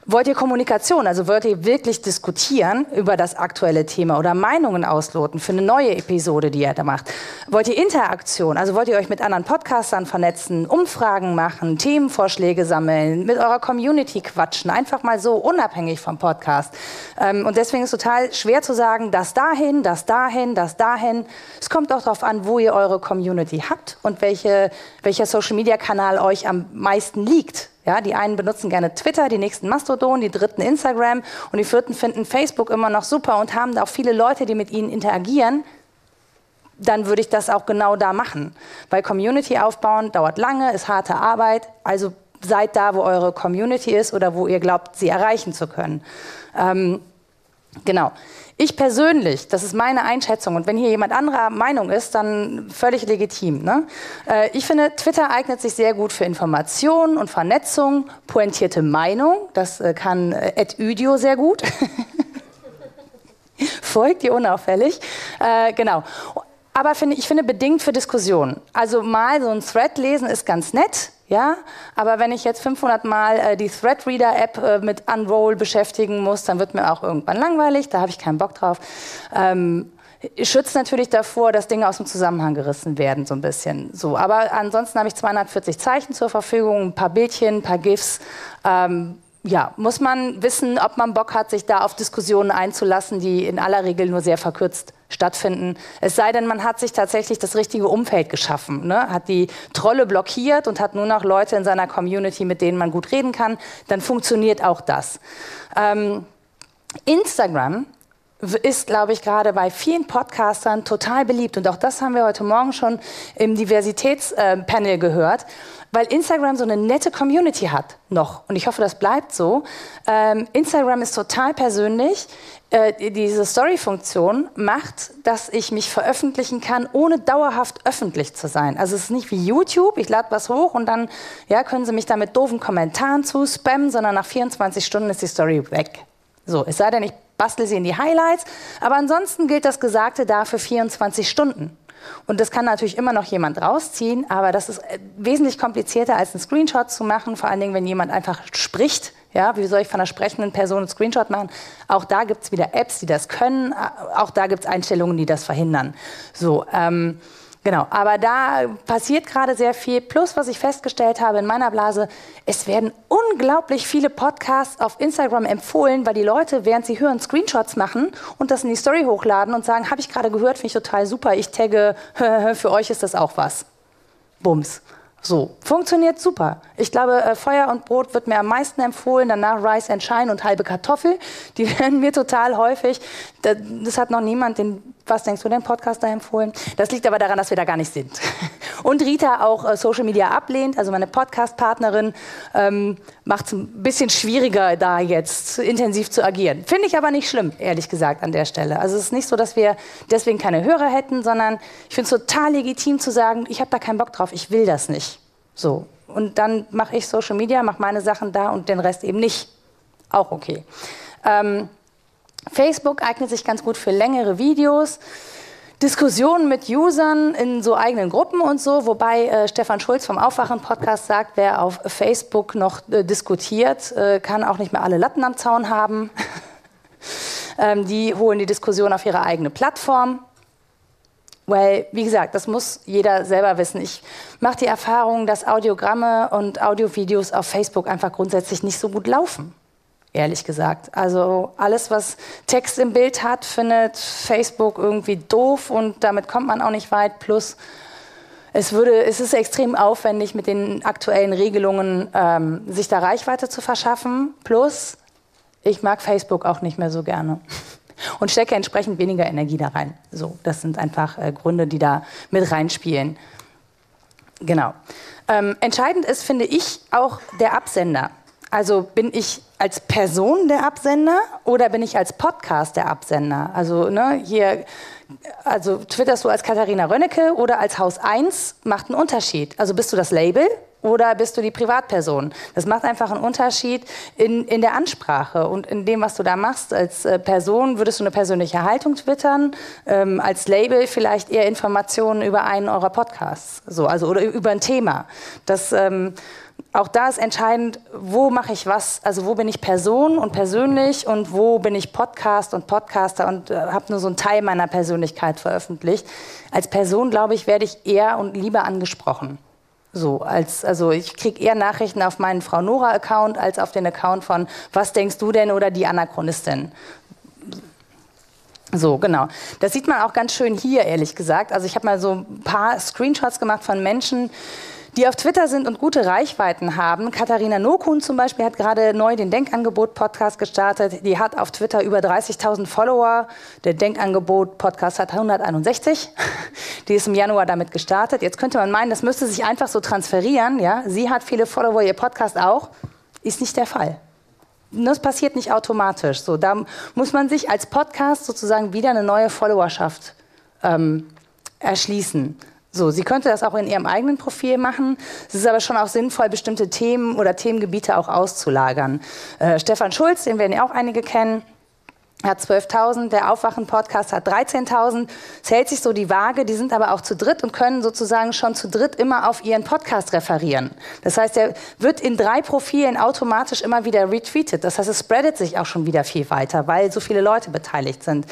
Wollt ihr Kommunikation? Also wollt ihr wirklich diskutieren über das aktuelle Thema oder Meinungen ausloten für eine neue Episode, die ihr da macht? Wollt ihr Interaktion? Also wollt ihr euch mit anderen Podcastern vernetzen, Umfragen machen, Themenvorschläge sammeln, mit eurer Community quatschen? Einfach mal so, unabhängig vom Podcast. Ähm, und deswegen ist es total schwer zu sagen, das dahin, das dahin, das dahin. Es kommt auch darauf an, wo ihr eure Community habt und welche, welcher Social-Media-Kanal euch am meisten liegt. Ja, die einen benutzen gerne Twitter, die nächsten Mastodon, die dritten Instagram und die vierten finden Facebook immer noch super und haben auch viele Leute, die mit ihnen interagieren. Dann würde ich das auch genau da machen. Weil Community aufbauen dauert lange, ist harte Arbeit. Also seid da, wo eure Community ist oder wo ihr glaubt, sie erreichen zu können. Ähm, Genau. Ich persönlich, das ist meine Einschätzung, und wenn hier jemand anderer Meinung ist, dann völlig legitim, ne? Äh, ich finde, Twitter eignet sich sehr gut für Informationen und Vernetzung, pointierte Meinung, das äh, kann Ed Udio sehr gut. Folgt ihr unauffällig. Äh, genau. Aber finde, ich finde, bedingt für Diskussionen. Also mal so ein Thread lesen ist ganz nett, ja, aber wenn ich jetzt fünfhundert Mal äh, die Threadreader-App äh, mit Unroll beschäftigen muss, dann wird mir auch irgendwann langweilig, da habe ich keinen Bock drauf. Ähm, schützt natürlich davor, dass Dinge aus dem Zusammenhang gerissen werden, so ein bisschen. So, aber ansonsten habe ich zweihundertvierzig Zeichen zur Verfügung, ein paar Bildchen, ein paar GIFs. Ähm, ja, muss man wissen, ob man Bock hat, sich da auf Diskussionen einzulassen, die in aller Regel nur sehr verkürzt stattfinden. Es sei denn, man hat sich tatsächlich das richtige Umfeld geschaffen, ne? Hat die Trolle blockiert und hat nur noch Leute in seiner Community, mit denen man gut reden kann. Dann funktioniert auch das. Ähm, Instagram ist, glaube ich, gerade bei vielen Podcastern total beliebt. Und auch das haben wir heute Morgen schon im Diversitätspanel gehört, weil Instagram so eine nette Community hat noch. Und ich hoffe, das bleibt so. Ähm, Instagram ist total persönlich. Äh, diese Story-Funktion macht, dass ich mich veröffentlichen kann, ohne dauerhaft öffentlich zu sein. Also es ist nicht wie YouTube, ich lade was hoch und dann ja, können Sie mich da mit doofen Kommentaren zu spammen, sondern nach vierundzwanzig Stunden ist die Story weg. So, es sei denn, ich bastle sie in die Highlights. Aber ansonsten gilt das Gesagte da für vierundzwanzig Stunden. Und das kann natürlich immer noch jemand rausziehen, aber das ist wesentlich komplizierter, als einen Screenshot zu machen, vor allen Dingen, wenn jemand einfach spricht. Ja, wie soll ich von einer sprechenden Person einen Screenshot machen? Auch da gibt es wieder Apps, die das können, auch da gibt es Einstellungen, die das verhindern. So, ähm, genau. Aber da passiert gerade sehr viel. Plus, was ich festgestellt habe in meiner Blase, es werden unglaublich viele Podcasts auf Instagram empfohlen, weil die Leute, während sie hören, Screenshots machen und das in die Story hochladen und sagen, habe ich gerade gehört, finde ich total super, ich tagge, für euch ist das auch was. Bums. So, funktioniert super. Ich glaube, äh, Feuer und Brot wird mir am meisten empfohlen, danach Rice and Shine und halbe Kartoffel. Die werden mir total häufig, das, das hat noch niemand, den, was denkst du, den Podcast da empfohlen? Das liegt aber daran, dass wir da gar nicht sind. Und Rita auch äh, Social Media ablehnt, also meine Podcast-Partnerin, ähm, macht es ein bisschen schwieriger, da jetzt intensiv zu agieren. Finde ich aber nicht schlimm, ehrlich gesagt, an der Stelle. Also es ist nicht so, dass wir deswegen keine Hörer hätten, sondern ich finde es total legitim zu sagen, ich habe da keinen Bock drauf, ich will das nicht. So, und dann mache ich Social Media, mache meine Sachen da und den Rest eben nicht. Auch okay. Ähm, Facebook eignet sich ganz gut für längere Videos, Diskussionen mit Usern in so eigenen Gruppen und so, wobei äh, Stefan Schulz vom Aufwachen-Podcast sagt, wer auf Facebook noch äh, diskutiert, äh, kann auch nicht mehr alle Latten am Zaun haben. ähm, die holen die Diskussion auf ihre eigene Plattform. Weil, wie gesagt, das muss jeder selber wissen. Ich mache die Erfahrung, dass Audiogramme und Audiovideos auf Facebook einfach grundsätzlich nicht so gut laufen, ehrlich gesagt. Also alles, was Text im Bild hat, findet Facebook irgendwie doof und damit kommt man auch nicht weit. Plus, es, würde, es ist extrem aufwendig, mit den aktuellen Regelungen ähm, sich da Reichweite zu verschaffen. Plus, ich mag Facebook auch nicht mehr so gerne. Und stecke entsprechend weniger Energie da rein. So, das sind einfach äh, Gründe, die da mit reinspielen. Genau. Ähm, entscheidend ist, finde ich, auch der Absender. Also bin ich als Person der Absender oder bin ich als Podcast der Absender? Also ne, hier, also twitterst du als Katharina Rönnecke oder als Haus eins, macht einen Unterschied. Also bist du das Label oder bist du die Privatperson? Das macht einfach einen Unterschied in, in der Ansprache und in dem, was du da machst. Als äh, Person würdest du eine persönliche Haltung twittern, ähm, als Label vielleicht eher Informationen über einen eurer Podcasts, so, also, oder über ein Thema. Das, ähm, auch da ist entscheidend, wo mache ich was, also wo bin ich Person und persönlich und wo bin ich Podcast und Podcaster und äh, habe nur so einen Teil meiner Persönlichkeit veröffentlicht. Als Person, glaube ich, werde ich eher und lieber angesprochen. So, als, also ich kriege eher Nachrichten auf meinen Frau Nora-Account als auf den Account von Was denkst du denn oder die Anachronistin. So, genau. Das sieht man auch ganz schön hier, ehrlich gesagt. Also ich habe mal so ein paar Screenshots gemacht von Menschen, die auf Twitter sind und gute Reichweiten haben. Katharina Nocun zum Beispiel hat gerade neu den Denkangebot-Podcast gestartet. Die hat auf Twitter über dreißigtausend Follower. Der Denkangebot-Podcast hat hunderteinundsechzig. Die ist im Januar damit gestartet. Jetzt könnte man meinen, das müsste sich einfach so transferieren. Ja? Sie hat viele Follower, ihr Podcast auch. Ist nicht der Fall. das passiert nicht automatisch. So, da muss man sich als Podcast sozusagen wieder eine neue Followerschaft ähm, erschließen. So, sie könnte das auch in ihrem eigenen Profil machen. Es ist aber schon auch sinnvoll, bestimmte Themen oder Themengebiete auch auszulagern. Äh, Stefan Schulz, den werden ja auch einige kennen, hat zwölftausend, der Aufwachen-Podcast hat dreizehntausend. Es hält sich so die Waage, die sind aber auch zu dritt und können sozusagen schon zu dritt immer auf ihren Podcast referieren. Das heißt, er wird in drei Profilen automatisch immer wieder retweetet. Das heißt, es spreadet sich auch schon wieder viel weiter, weil so viele Leute beteiligt sind.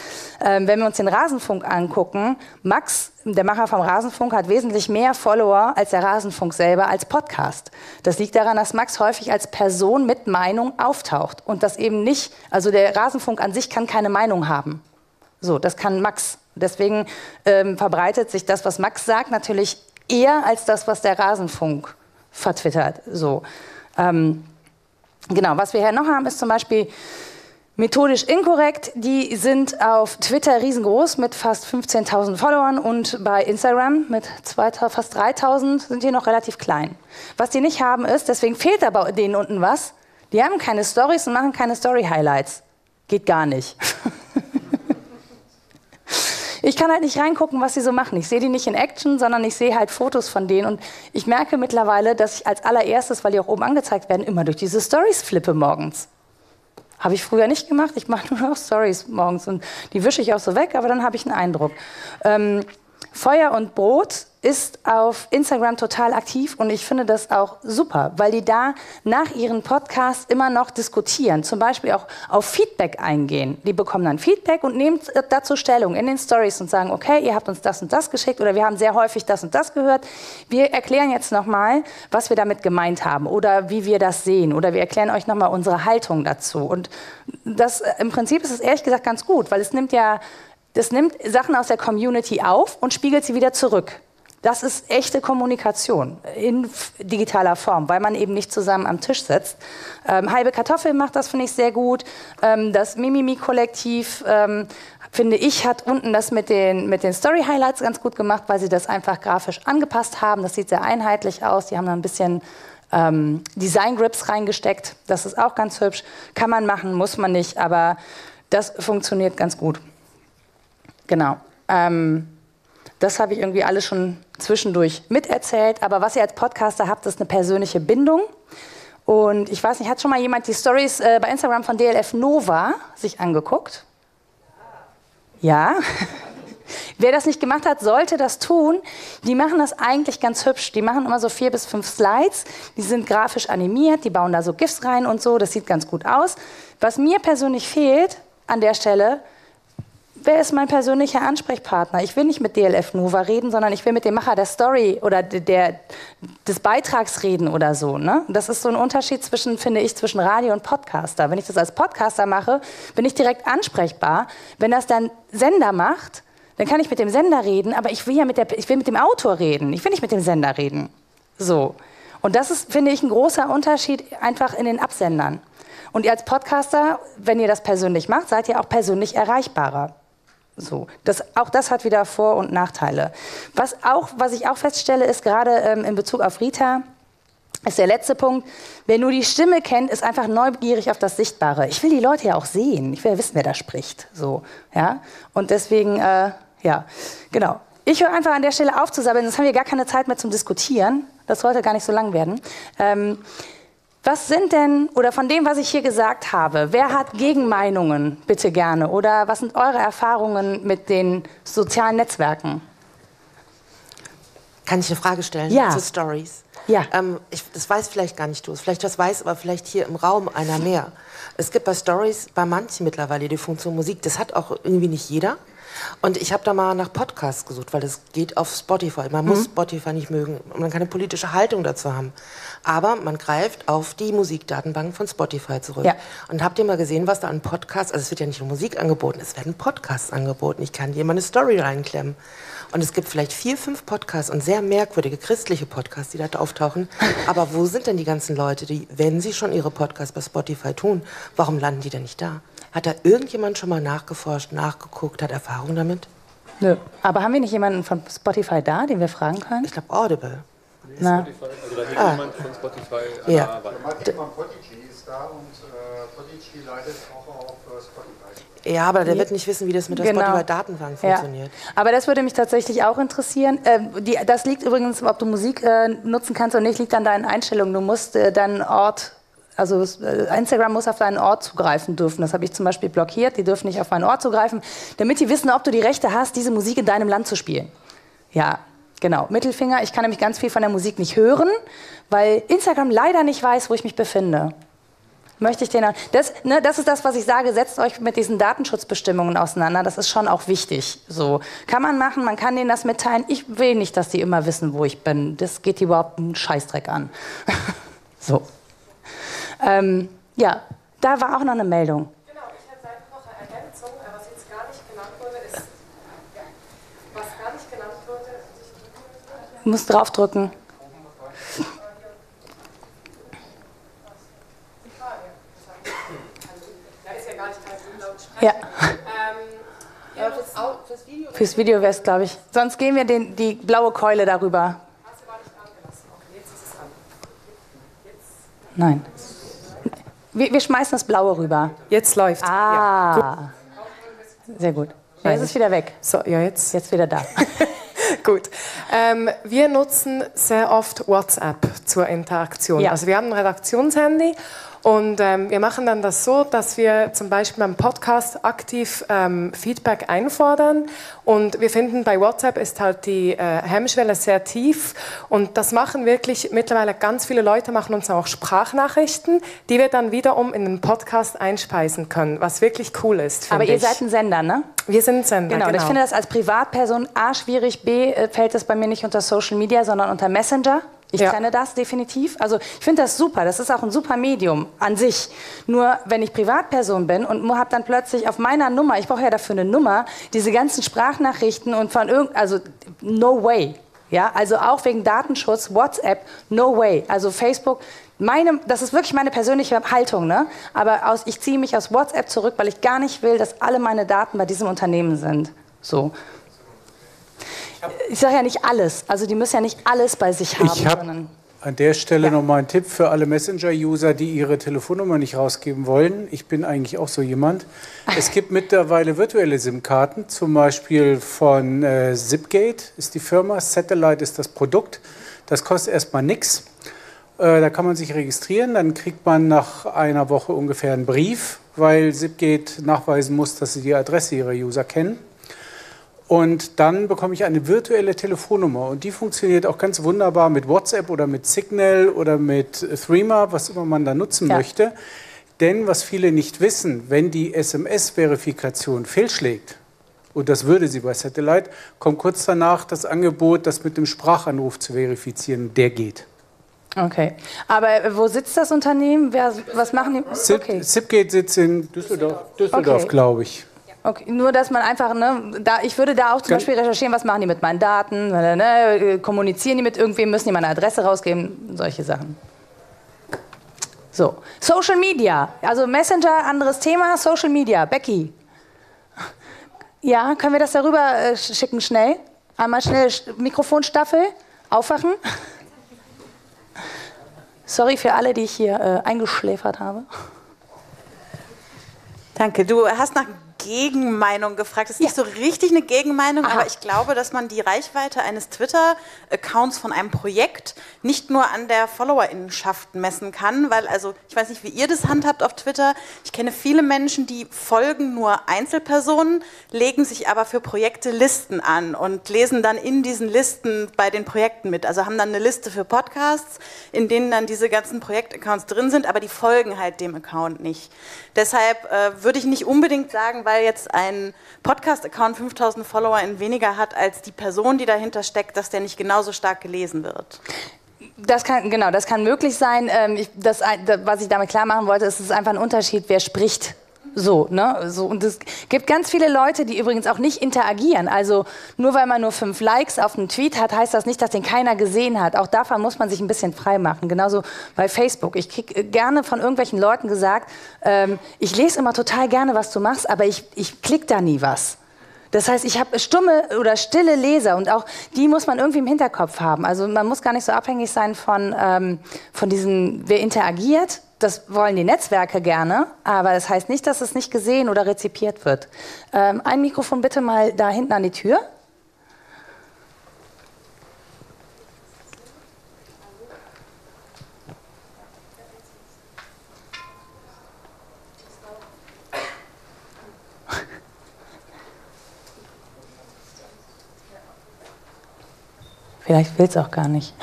Ähm, wenn wir uns den Rasenfunk angucken, Max, der Macher vom Rasenfunk, hat wesentlich mehr Follower als der Rasenfunk selber als Podcast. Das liegt daran, dass Max häufig als Person mit Meinung auftaucht und das eben nicht, also der Rasenfunk an sich kann keine Meinung haben. So, das kann Max. Deswegen ähm, verbreitet sich das, was Max sagt, natürlich eher als das, was der Rasenfunk vertwittert. So, ähm, genau, was wir hier noch haben, ist zum Beispiel Methodisch inkorrekt, die sind auf Twitter riesengroß mit fast fünfzehntausend Followern und bei Instagram mit fast dreitausend sind die noch relativ klein. Was die nicht haben ist, deswegen fehlt aber denen unten was, die haben keine Stories und machen keine Story-Highlights. Geht gar nicht. Ich kann halt nicht reingucken, was sie so machen. Ich sehe die nicht in Action, sondern ich sehe halt Fotos von denen. Und ich merke mittlerweile, dass ich als allererstes, weil die auch oben angezeigt werden, immer durch diese Stories flippe morgens. Habe ich früher nicht gemacht, ich mache nur noch Stories morgens und die wische ich auch so weg, aber dann habe ich einen Eindruck. Ähm, Feuer und Brot ist auf Instagram total aktiv und ich finde das auch super, weil die da nach ihren Podcasts immer noch diskutieren, zum Beispiel auch auf Feedback eingehen. Die bekommen dann Feedback und nehmen dazu Stellung in den Stories und sagen, okay, ihr habt uns das und das geschickt oder wir haben sehr häufig das und das gehört. Wir erklären jetzt nochmal, was wir damit gemeint haben oder wie wir das sehen oder wir erklären euch nochmal unsere Haltung dazu. Und das, im Prinzip ist es ehrlich gesagt ganz gut, weil es nimmt ja, das nimmt Sachen aus der Community auf und spiegelt sie wieder zurück. Das ist echte Kommunikation in digitaler Form, weil man eben nicht zusammen am Tisch sitzt. Ähm, Halbe Kartoffel macht das, finde ich, sehr gut. Ähm, das Mimimi-Kollektiv, ähm, finde ich, hat unten das mit den, mit den Story-Highlights ganz gut gemacht, weil sie das einfach grafisch angepasst haben. Das sieht sehr einheitlich aus. Die haben da ein bisschen ähm, Design-Grips reingesteckt. Das ist auch ganz hübsch. Kann man machen, muss man nicht, aber das funktioniert ganz gut. Genau. Ähm, Das habe ich irgendwie alles schon zwischendurch miterzählt. Aber was ihr als Podcaster habt, ist eine persönliche Bindung. Und ich weiß nicht, hat schon mal jemand die Stories äh, bei Instagram von D L F Nova sich angeguckt? Ja. Wer das nicht gemacht hat, sollte das tun. Die machen das eigentlich ganz hübsch. Die machen immer so vier bis fünf Slides. Die sind grafisch animiert, die bauen da so GIFs rein und so. Das sieht ganz gut aus. Was mir persönlich fehlt an der Stelle: Wer ist mein persönlicher Ansprechpartner? Ich will nicht mit D L F Nova reden, sondern ich will mit dem Macher der Story oder der, der, des Beitrags reden oder so. Ne? Das ist so ein Unterschied, zwischen, finde ich, zwischen Radio und Podcaster. Wenn ich das als Podcaster mache, bin ich direkt ansprechbar. Wenn das dann Sender macht, dann kann ich mit dem Sender reden, aber ich will ja mit, der, ich will mit dem Autor reden. Ich will nicht mit dem Sender reden. So. Und das ist, finde ich, ein großer Unterschied einfach in den Absendern. Und ihr als Podcaster, wenn ihr das persönlich macht, seid ihr auch persönlich erreichbarer. So, das, auch das hat wieder Vor- und Nachteile. Was, auch, was ich auch feststelle, ist gerade ähm, in Bezug auf Rita, ist der letzte Punkt, wer nur die Stimme kennt, ist einfach neugierig auf das Sichtbare. Ich will die Leute ja auch sehen, ich will ja wissen, wer da spricht. So, ja? Und deswegen, äh, ja, genau. Ich höre einfach an der Stelle auf zu sabbeln, sonst haben wir gar keine Zeit mehr zum Diskutieren. Das sollte gar nicht so lang werden. Ähm, Was sind denn, oder von dem, was ich hier gesagt habe, wer hat Gegenmeinungen, bitte gerne? Oder was sind eure Erfahrungen mit den sozialen Netzwerken? Kann ich eine Frage stellen ja. zu Stories? Ja. Ähm, ich, das weiß vielleicht gar nicht du, vielleicht das weiß, aber vielleicht hier im Raum einer mehr. Es gibt bei Stories, bei manchen mittlerweile die Funktion Musik, das hat auch irgendwie nicht jeder. Und ich habe da mal nach Podcasts gesucht, weil das geht auf Spotify. Man mhm. muss Spotify nicht mögen und man kann eine politische Haltung dazu haben. Aber man greift auf die Musikdatenbank von Spotify zurück. Ja. Und habt ihr mal gesehen, was da an Podcasts, also es wird ja nicht nur Musik angeboten, es werden Podcasts angeboten. Ich kann jemand eine Story reinklemmen. Und es gibt vielleicht vier, fünf Podcasts und sehr merkwürdige christliche Podcasts, die da auftauchen. Aber wo sind denn die ganzen Leute, die, wenn sie schon ihre Podcasts bei Spotify tun, warum landen die denn nicht da? Hat da irgendjemand schon mal nachgeforscht, nachgeguckt, hat Erfahrung damit? Nö. Aber haben wir nicht jemanden von Spotify da, den wir fragen können? Ich glaube Audible. Nee, na? Spotify, also da hängt ah. jemand von Spotify an ja. der Wand. Ja, Podigy ist da und äh, Podigy leitet auch auf äh, Spotify. Ja, aber der nee. wird nicht wissen, wie das mit der genau. Spotify-Datenbank funktioniert. Ja. Aber das würde mich tatsächlich auch interessieren. Äh, die, das liegt übrigens, ob du Musik äh, nutzen kannst oder nicht, liegt an deinen Einstellungen. Du musst äh, deinen Ort... Also Instagram muss auf deinen Ort zugreifen dürfen. Das habe ich zum Beispiel blockiert. Die dürfen nicht auf meinen Ort zugreifen, damit die wissen, ob du die Rechte hast, diese Musik in deinem Land zu spielen. Ja, genau. Mittelfinger. Ich kann nämlich ganz viel von der Musik nicht hören, weil Instagram leider nicht weiß, wo ich mich befinde. Möchte ich den an. Das, ne, das ist das, was ich sage. Setzt euch mit diesen Datenschutzbestimmungen auseinander. Das ist schon auch wichtig. So. Kann man machen, man kann denen das mitteilen. Ich will nicht, dass die immer wissen, wo ich bin. Das geht die überhaupt einen Scheißdreck an. So. Ähm, ja, da war auch noch eine Meldung. Genau, ich hätte eine noch eine Ergänzung, was jetzt gar nicht genannt wurde, ist, ja, was gar nicht genannt wurde, ich muss draufdrücken. Da ist ja gar nicht Teil sprechen. Ja, fürs Video, fürs Video wäre es, glaube ich. Sonst gehen wir den, die blaue Keule darüber. Hast du gar nicht angelassen. Okay, jetzt ist es an. Nein. Wir, wir schmeißen das Blaue rüber. Jetzt läuft. Ah, gut. Sehr gut. Ja, jetzt ist es wieder weg. So, ja, jetzt. Jetzt wieder da. Gut. Ähm, wir nutzen sehr oft WhatsApp zur Interaktion. Ja. Also wir haben ein Redaktionshandy und ähm, wir machen dann das so, dass wir zum Beispiel beim Podcast aktiv ähm, Feedback einfordern und wir finden, bei WhatsApp ist halt die äh, Hemmschwelle sehr tief und das machen wirklich mittlerweile ganz viele Leute, machen uns auch Sprachnachrichten, die wir dann wiederum in den Podcast einspeisen können, was wirklich cool ist. Aber ihr ich. seid ein Sender, ne? Wir sind Sender, genau. genau. Ich finde das als Privatperson A schwierig, B fällt es bei mir nicht unter Social Media, sondern unter Messenger. Ich ja. trenne das definitiv. Also ich finde das super. Das ist auch ein super Medium an sich. Nur wenn ich Privatperson bin und habe dann plötzlich auf meiner Nummer, ich brauche ja dafür eine Nummer, diese ganzen Sprachnachrichten und von irgend, also no way. Ja, also auch wegen Datenschutz, WhatsApp, no way. Also Facebook, meine, das ist wirklich meine persönliche Haltung, ne? Aber aus, ich ziehe mich aus WhatsApp zurück, weil ich gar nicht will, dass alle meine Daten bei diesem Unternehmen sind. So. Ich sage ja nicht alles, also die müssen ja nicht alles bei sich haben. Ich habe an der Stelle ja. nochmal einen Tipp für alle Messenger-User, die ihre Telefonnummer nicht rausgeben wollen. Ich bin eigentlich auch so jemand. Es gibt mittlerweile virtuelle SIM-Karten, zum Beispiel von äh, ZipGate ist die Firma, Satellite ist das Produkt. Das kostet erstmal nichts. Äh, da kann man sich registrieren, dann kriegt man nach einer Woche ungefähr einen Brief, weil ZipGate nachweisen muss, dass sie die Adresse ihrer User kennen. Und dann bekomme ich eine virtuelle Telefonnummer und die funktioniert auch ganz wunderbar mit WhatsApp oder mit Signal oder mit Threema, was immer man da nutzen ja. möchte. Denn was viele nicht wissen, wenn die S M S-Verifikation fehlschlägt, und das würde sie bei Satellite, kommt kurz danach das Angebot, das mit dem Sprachanruf zu verifizieren, der geht. Okay, aber wo sitzt das Unternehmen? Wer, was machen die? Zip, okay. ZipGate sitzt in Düsseldorf, Düsseldorf okay. glaube ich. Okay, nur, dass man einfach, ne, da, ich würde da auch zum Beispiel recherchieren, was machen die mit meinen Daten, ne, kommunizieren die mit irgendwem, müssen die meine Adresse rausgeben, solche Sachen. So, Social Media, also Messenger, anderes Thema, Social Media, Becky. Ja, können wir das darüber äh, schicken, schnell? Einmal schnell Mikrofonstaffel, aufwachen. Sorry für alle, die ich hier äh, eingeschläfert habe. Danke, du hast nach Gegenmeinung gefragt. Das ist ja. nicht so richtig eine Gegenmeinung, Aha. aber ich glaube, dass man die Reichweite eines Twitter-Accounts von einem Projekt nicht nur an der FollowerInnenschaft messen kann, weil, also, ich weiß nicht, wie ihr das handhabt auf Twitter. Ich kenne viele Menschen, die folgen nur Einzelpersonen, legen sich aber für Projekte Listen an und lesen dann in diesen Listen bei den Projekten mit. Also haben dann eine Liste für Podcasts, in denen dann diese ganzen Projektaccounts drin sind, aber die folgen halt dem Account nicht. Deshalb äh, würde ich nicht unbedingt sagen, weil weil jetzt ein Podcast-Account fünftausend Follower in weniger hat als die Person, die dahinter steckt, dass der nicht genauso stark gelesen wird. Das kann, genau, das kann möglich sein. Ähm, ich, das, was ich damit klar machen wollte, ist, es ist einfach ein Unterschied, wer spricht. So, ne? So, und es gibt ganz viele Leute, die übrigens auch nicht interagieren. Also nur weil man nur fünf Likes auf einen Tweet hat, heißt das nicht, dass den keiner gesehen hat. Auch davon muss man sich ein bisschen frei machen. Genauso bei Facebook. Ich kriege gerne von irgendwelchen Leuten gesagt, ähm, ich lese immer total gerne, was du machst, aber ich, ich klicke da nie was. Das heißt, ich habe stumme oder stille Leser und auch die muss man irgendwie im Hinterkopf haben. Also man muss gar nicht so abhängig sein von, ähm, von diesen, wer interagiert. Das wollen die Netzwerke gerne, aber das heißt nicht, dass es nicht gesehen oder rezipiert wird. Ähm, ein Mikrofon bitte mal da hinten an die Tür. Vielleicht will es auch gar nicht.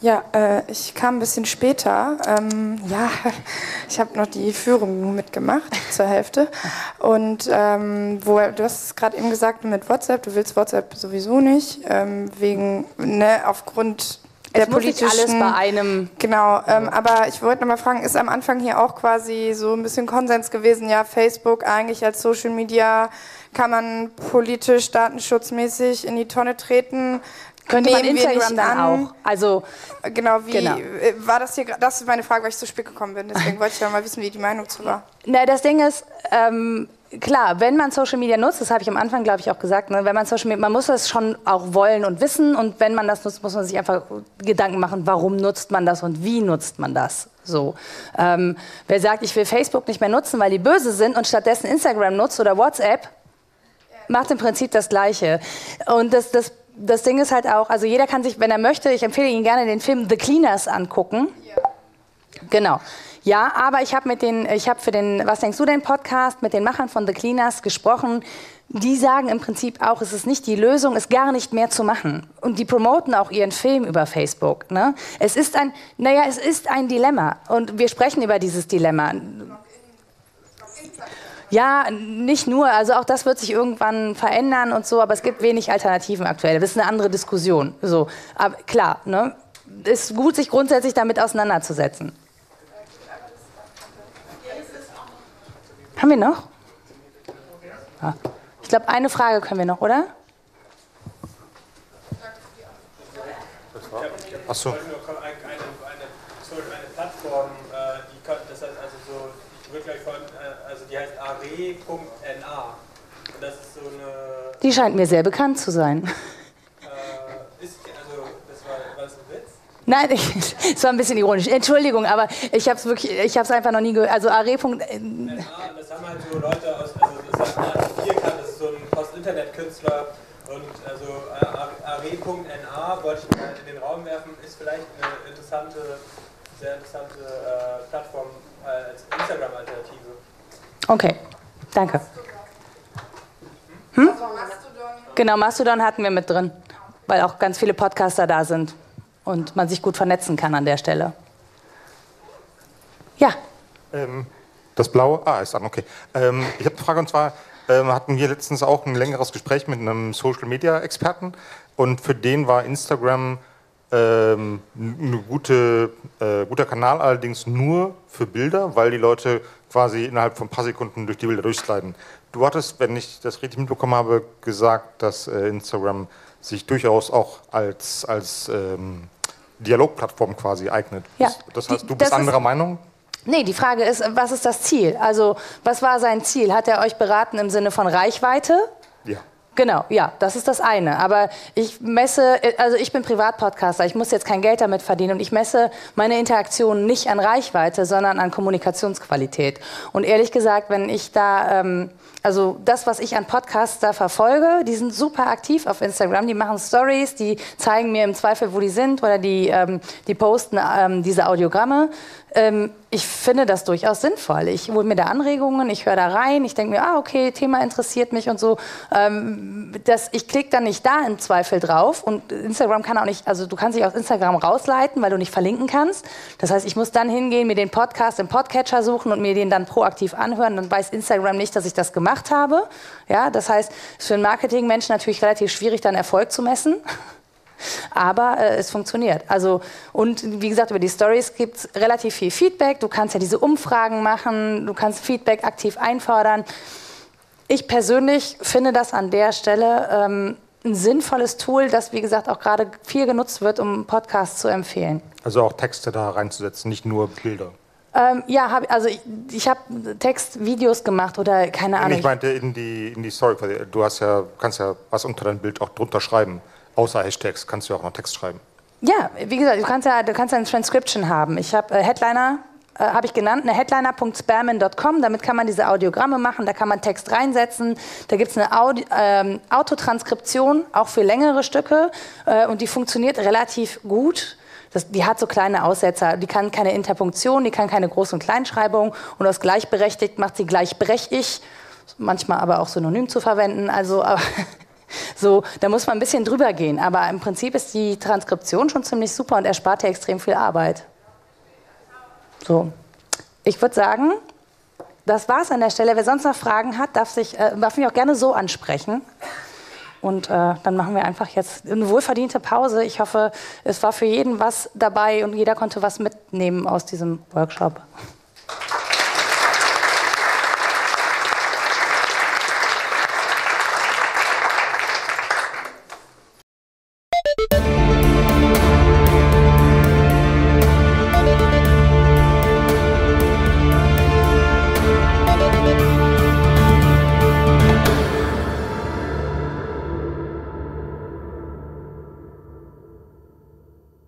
Ja, äh, ich kam ein bisschen später. Ähm, ja, ich habe noch die Führung mitgemacht, zur Hälfte. Und ähm, wo, du hast es gerade eben gesagt mit WhatsApp, du willst WhatsApp sowieso nicht, ähm, wegen, ne, aufgrund der politischen, alles bei einem. Genau, ähm, aber ich wollte nochmal fragen, ist am Anfang hier auch quasi so ein bisschen Konsens gewesen, ja, Facebook eigentlich als Social Media kann man politisch, datenschutzmäßig in die Tonne treten. Könnte man Instagram dann auch? Also, genau, wie genau. War das hier, das ist meine Frage, weil ich zu spät gekommen bin, deswegen wollte ich ja mal wissen, wie die Meinung zu war. Na, das Ding ist, ähm, klar, wenn man Social Media nutzt, das habe ich am Anfang, glaube ich, auch gesagt, ne, wenn man Social Media, man muss das schon auch wollen und wissen und wenn man das nutzt, muss man sich einfach Gedanken machen, warum nutzt man das und wie nutzt man das? So. Ähm, wer sagt, ich will Facebook nicht mehr nutzen, weil die böse sind und stattdessen Instagram nutzt oder WhatsApp, macht im Prinzip das Gleiche. Und das, das Das Ding ist halt auch, also jeder kann sich, wenn er möchte, ich empfehle Ihnen gerne den Film The Cleaners angucken. Ja. Genau. Ja, aber ich habe mit den, ich habe für den, was denkst du denn, Podcast mit den Machern von The Cleaners gesprochen. Die sagen im Prinzip auch, es ist nicht die Lösung, es gar nicht mehr zu machen. Und die promoten auch ihren Film über Facebook. Ne? Es ist ein, naja, es ist ein Dilemma. Und wir sprechen über dieses Dilemma. Ja, nicht nur, also auch das wird sich irgendwann verändern und so, aber es gibt wenig Alternativen aktuell. Das ist eine andere Diskussion. So. Aber klar, ne? Ist gut, sich grundsätzlich damit auseinanderzusetzen. Haben wir noch? Ja. Ich glaube, eine Frage können wir noch, oder? Ach so. Eine Plattform, die kann, das heißt also so, ich würde gleich folgen, also die heißt are punkt n a und das ist so eine... Die scheint mir sehr bekannt zu sein. Äh, ist, also, das war, war das ein Witz? Nein, es war ein bisschen ironisch. Entschuldigung, aber ich habe es wirklich, ich habe es einfach noch nie gehört. Also are punkt n a, das haben halt so Leute aus, also das ist halt Vierkant, das ist so ein Post-Internet-Künstler und also are punkt n a wollte ich mal in den Raum werfen, ist vielleicht eine interessante... sehr interessante äh, Plattform als Instagram-Alternative. Okay, danke. Hm? Genau, Mastodon hatten wir mit drin, weil auch ganz viele Podcaster da sind und man sich gut vernetzen kann an der Stelle. Ja. Ähm, das blaue, ah, ist an, okay. Ähm, ich habe eine Frage und zwar ähm, hatten wir letztens auch ein längeres Gespräch mit einem Social-Media-Experten und für den war Instagram... Ähm, ein gute, äh, guter Kanal allerdings nur für Bilder, weil die Leute quasi innerhalb von ein paar Sekunden durch die Bilder durchsliden. Du hattest, wenn ich das richtig mitbekommen habe, gesagt, dass äh, Instagram sich durchaus auch als, als ähm, Dialogplattform quasi eignet. Ja, das heißt, die, du bist anderer Meinung? Nee, die Frage ist, was ist das Ziel? Also, was war sein Ziel? Hat er euch beraten im Sinne von Reichweite? Ja. Genau, ja, das ist das eine. Aber ich messe, also ich bin Privatpodcaster, ich muss jetzt kein Geld damit verdienen und ich messe meine Interaktion nicht an Reichweite, sondern an Kommunikationsqualität. Und ehrlich gesagt, wenn ich da, ähm, also das, was ich an Podcaster verfolge, die sind super aktiv auf Instagram, die machen Stories, die zeigen mir im Zweifel, wo die sind oder die, ähm, die posten ähm, diese Audiogramme. Ähm, ich finde das durchaus sinnvoll. Ich hole mir da Anregungen, ich höre da rein, ich denke mir, ah, okay, Thema interessiert mich und so. Ähm, das, ich klicke dann nicht da im Zweifel drauf und Instagram kann auch nicht, also du kannst dich aus Instagram rausleiten, weil du nicht verlinken kannst. Das heißt, ich muss dann hingehen, mir den Podcast im Podcatcher suchen und mir den dann proaktiv anhören, dann weiß Instagram nicht, dass ich das gemacht habe. Ja, das heißt, ist für einen Marketingmenschen natürlich relativ schwierig, dann Erfolg zu messen. Aber äh, es funktioniert. Also, und wie gesagt, über die Stories gibt es relativ viel Feedback. Du kannst ja diese Umfragen machen, du kannst Feedback aktiv einfordern. Ich persönlich finde das an der Stelle ähm, ein sinnvolles Tool, das, wie gesagt, auch gerade viel genutzt wird, um Podcasts zu empfehlen. Also auch Texte da reinzusetzen, nicht nur Bilder. Ähm, ja, hab, also ich, ich habe Textvideos gemacht oder keine Ahnung. Ich meinte in die, in die Story, du hast ja, kannst ja was unter dein Bild auch drunter schreiben. Außer Hashtags kannst du ja auch noch Text schreiben. Ja, wie gesagt, du kannst ja, du kannst ja eine Transcription haben. Ich habe äh, Headliner, äh, habe ich genannt, eine headliner punkt spammin punkt com. Damit kann man diese Audiogramme machen, da kann man Text reinsetzen. Da gibt es eine Audio, ähm, Autotranskription, auch für längere Stücke. Äh, und die funktioniert relativ gut. Das, die hat so kleine Aussetzer, die kann keine Interpunktion, die kann keine Groß- und Kleinschreibung und aus gleichberechtigt macht sie gleichbrechig, manchmal aber auch synonym zu verwenden, also so, da muss man ein bisschen drüber gehen, aber im Prinzip ist die Transkription schon ziemlich super und erspart dir extrem viel Arbeit. So, ich würde sagen, das war's an der Stelle, wer sonst noch Fragen hat, darf, sich, äh, darf mich auch gerne so ansprechen. Und äh, dann machen wir einfach jetzt eine wohlverdiente Pause. Ich hoffe, es war für jeden was dabei und jeder konnte was mitnehmen aus diesem Workshop.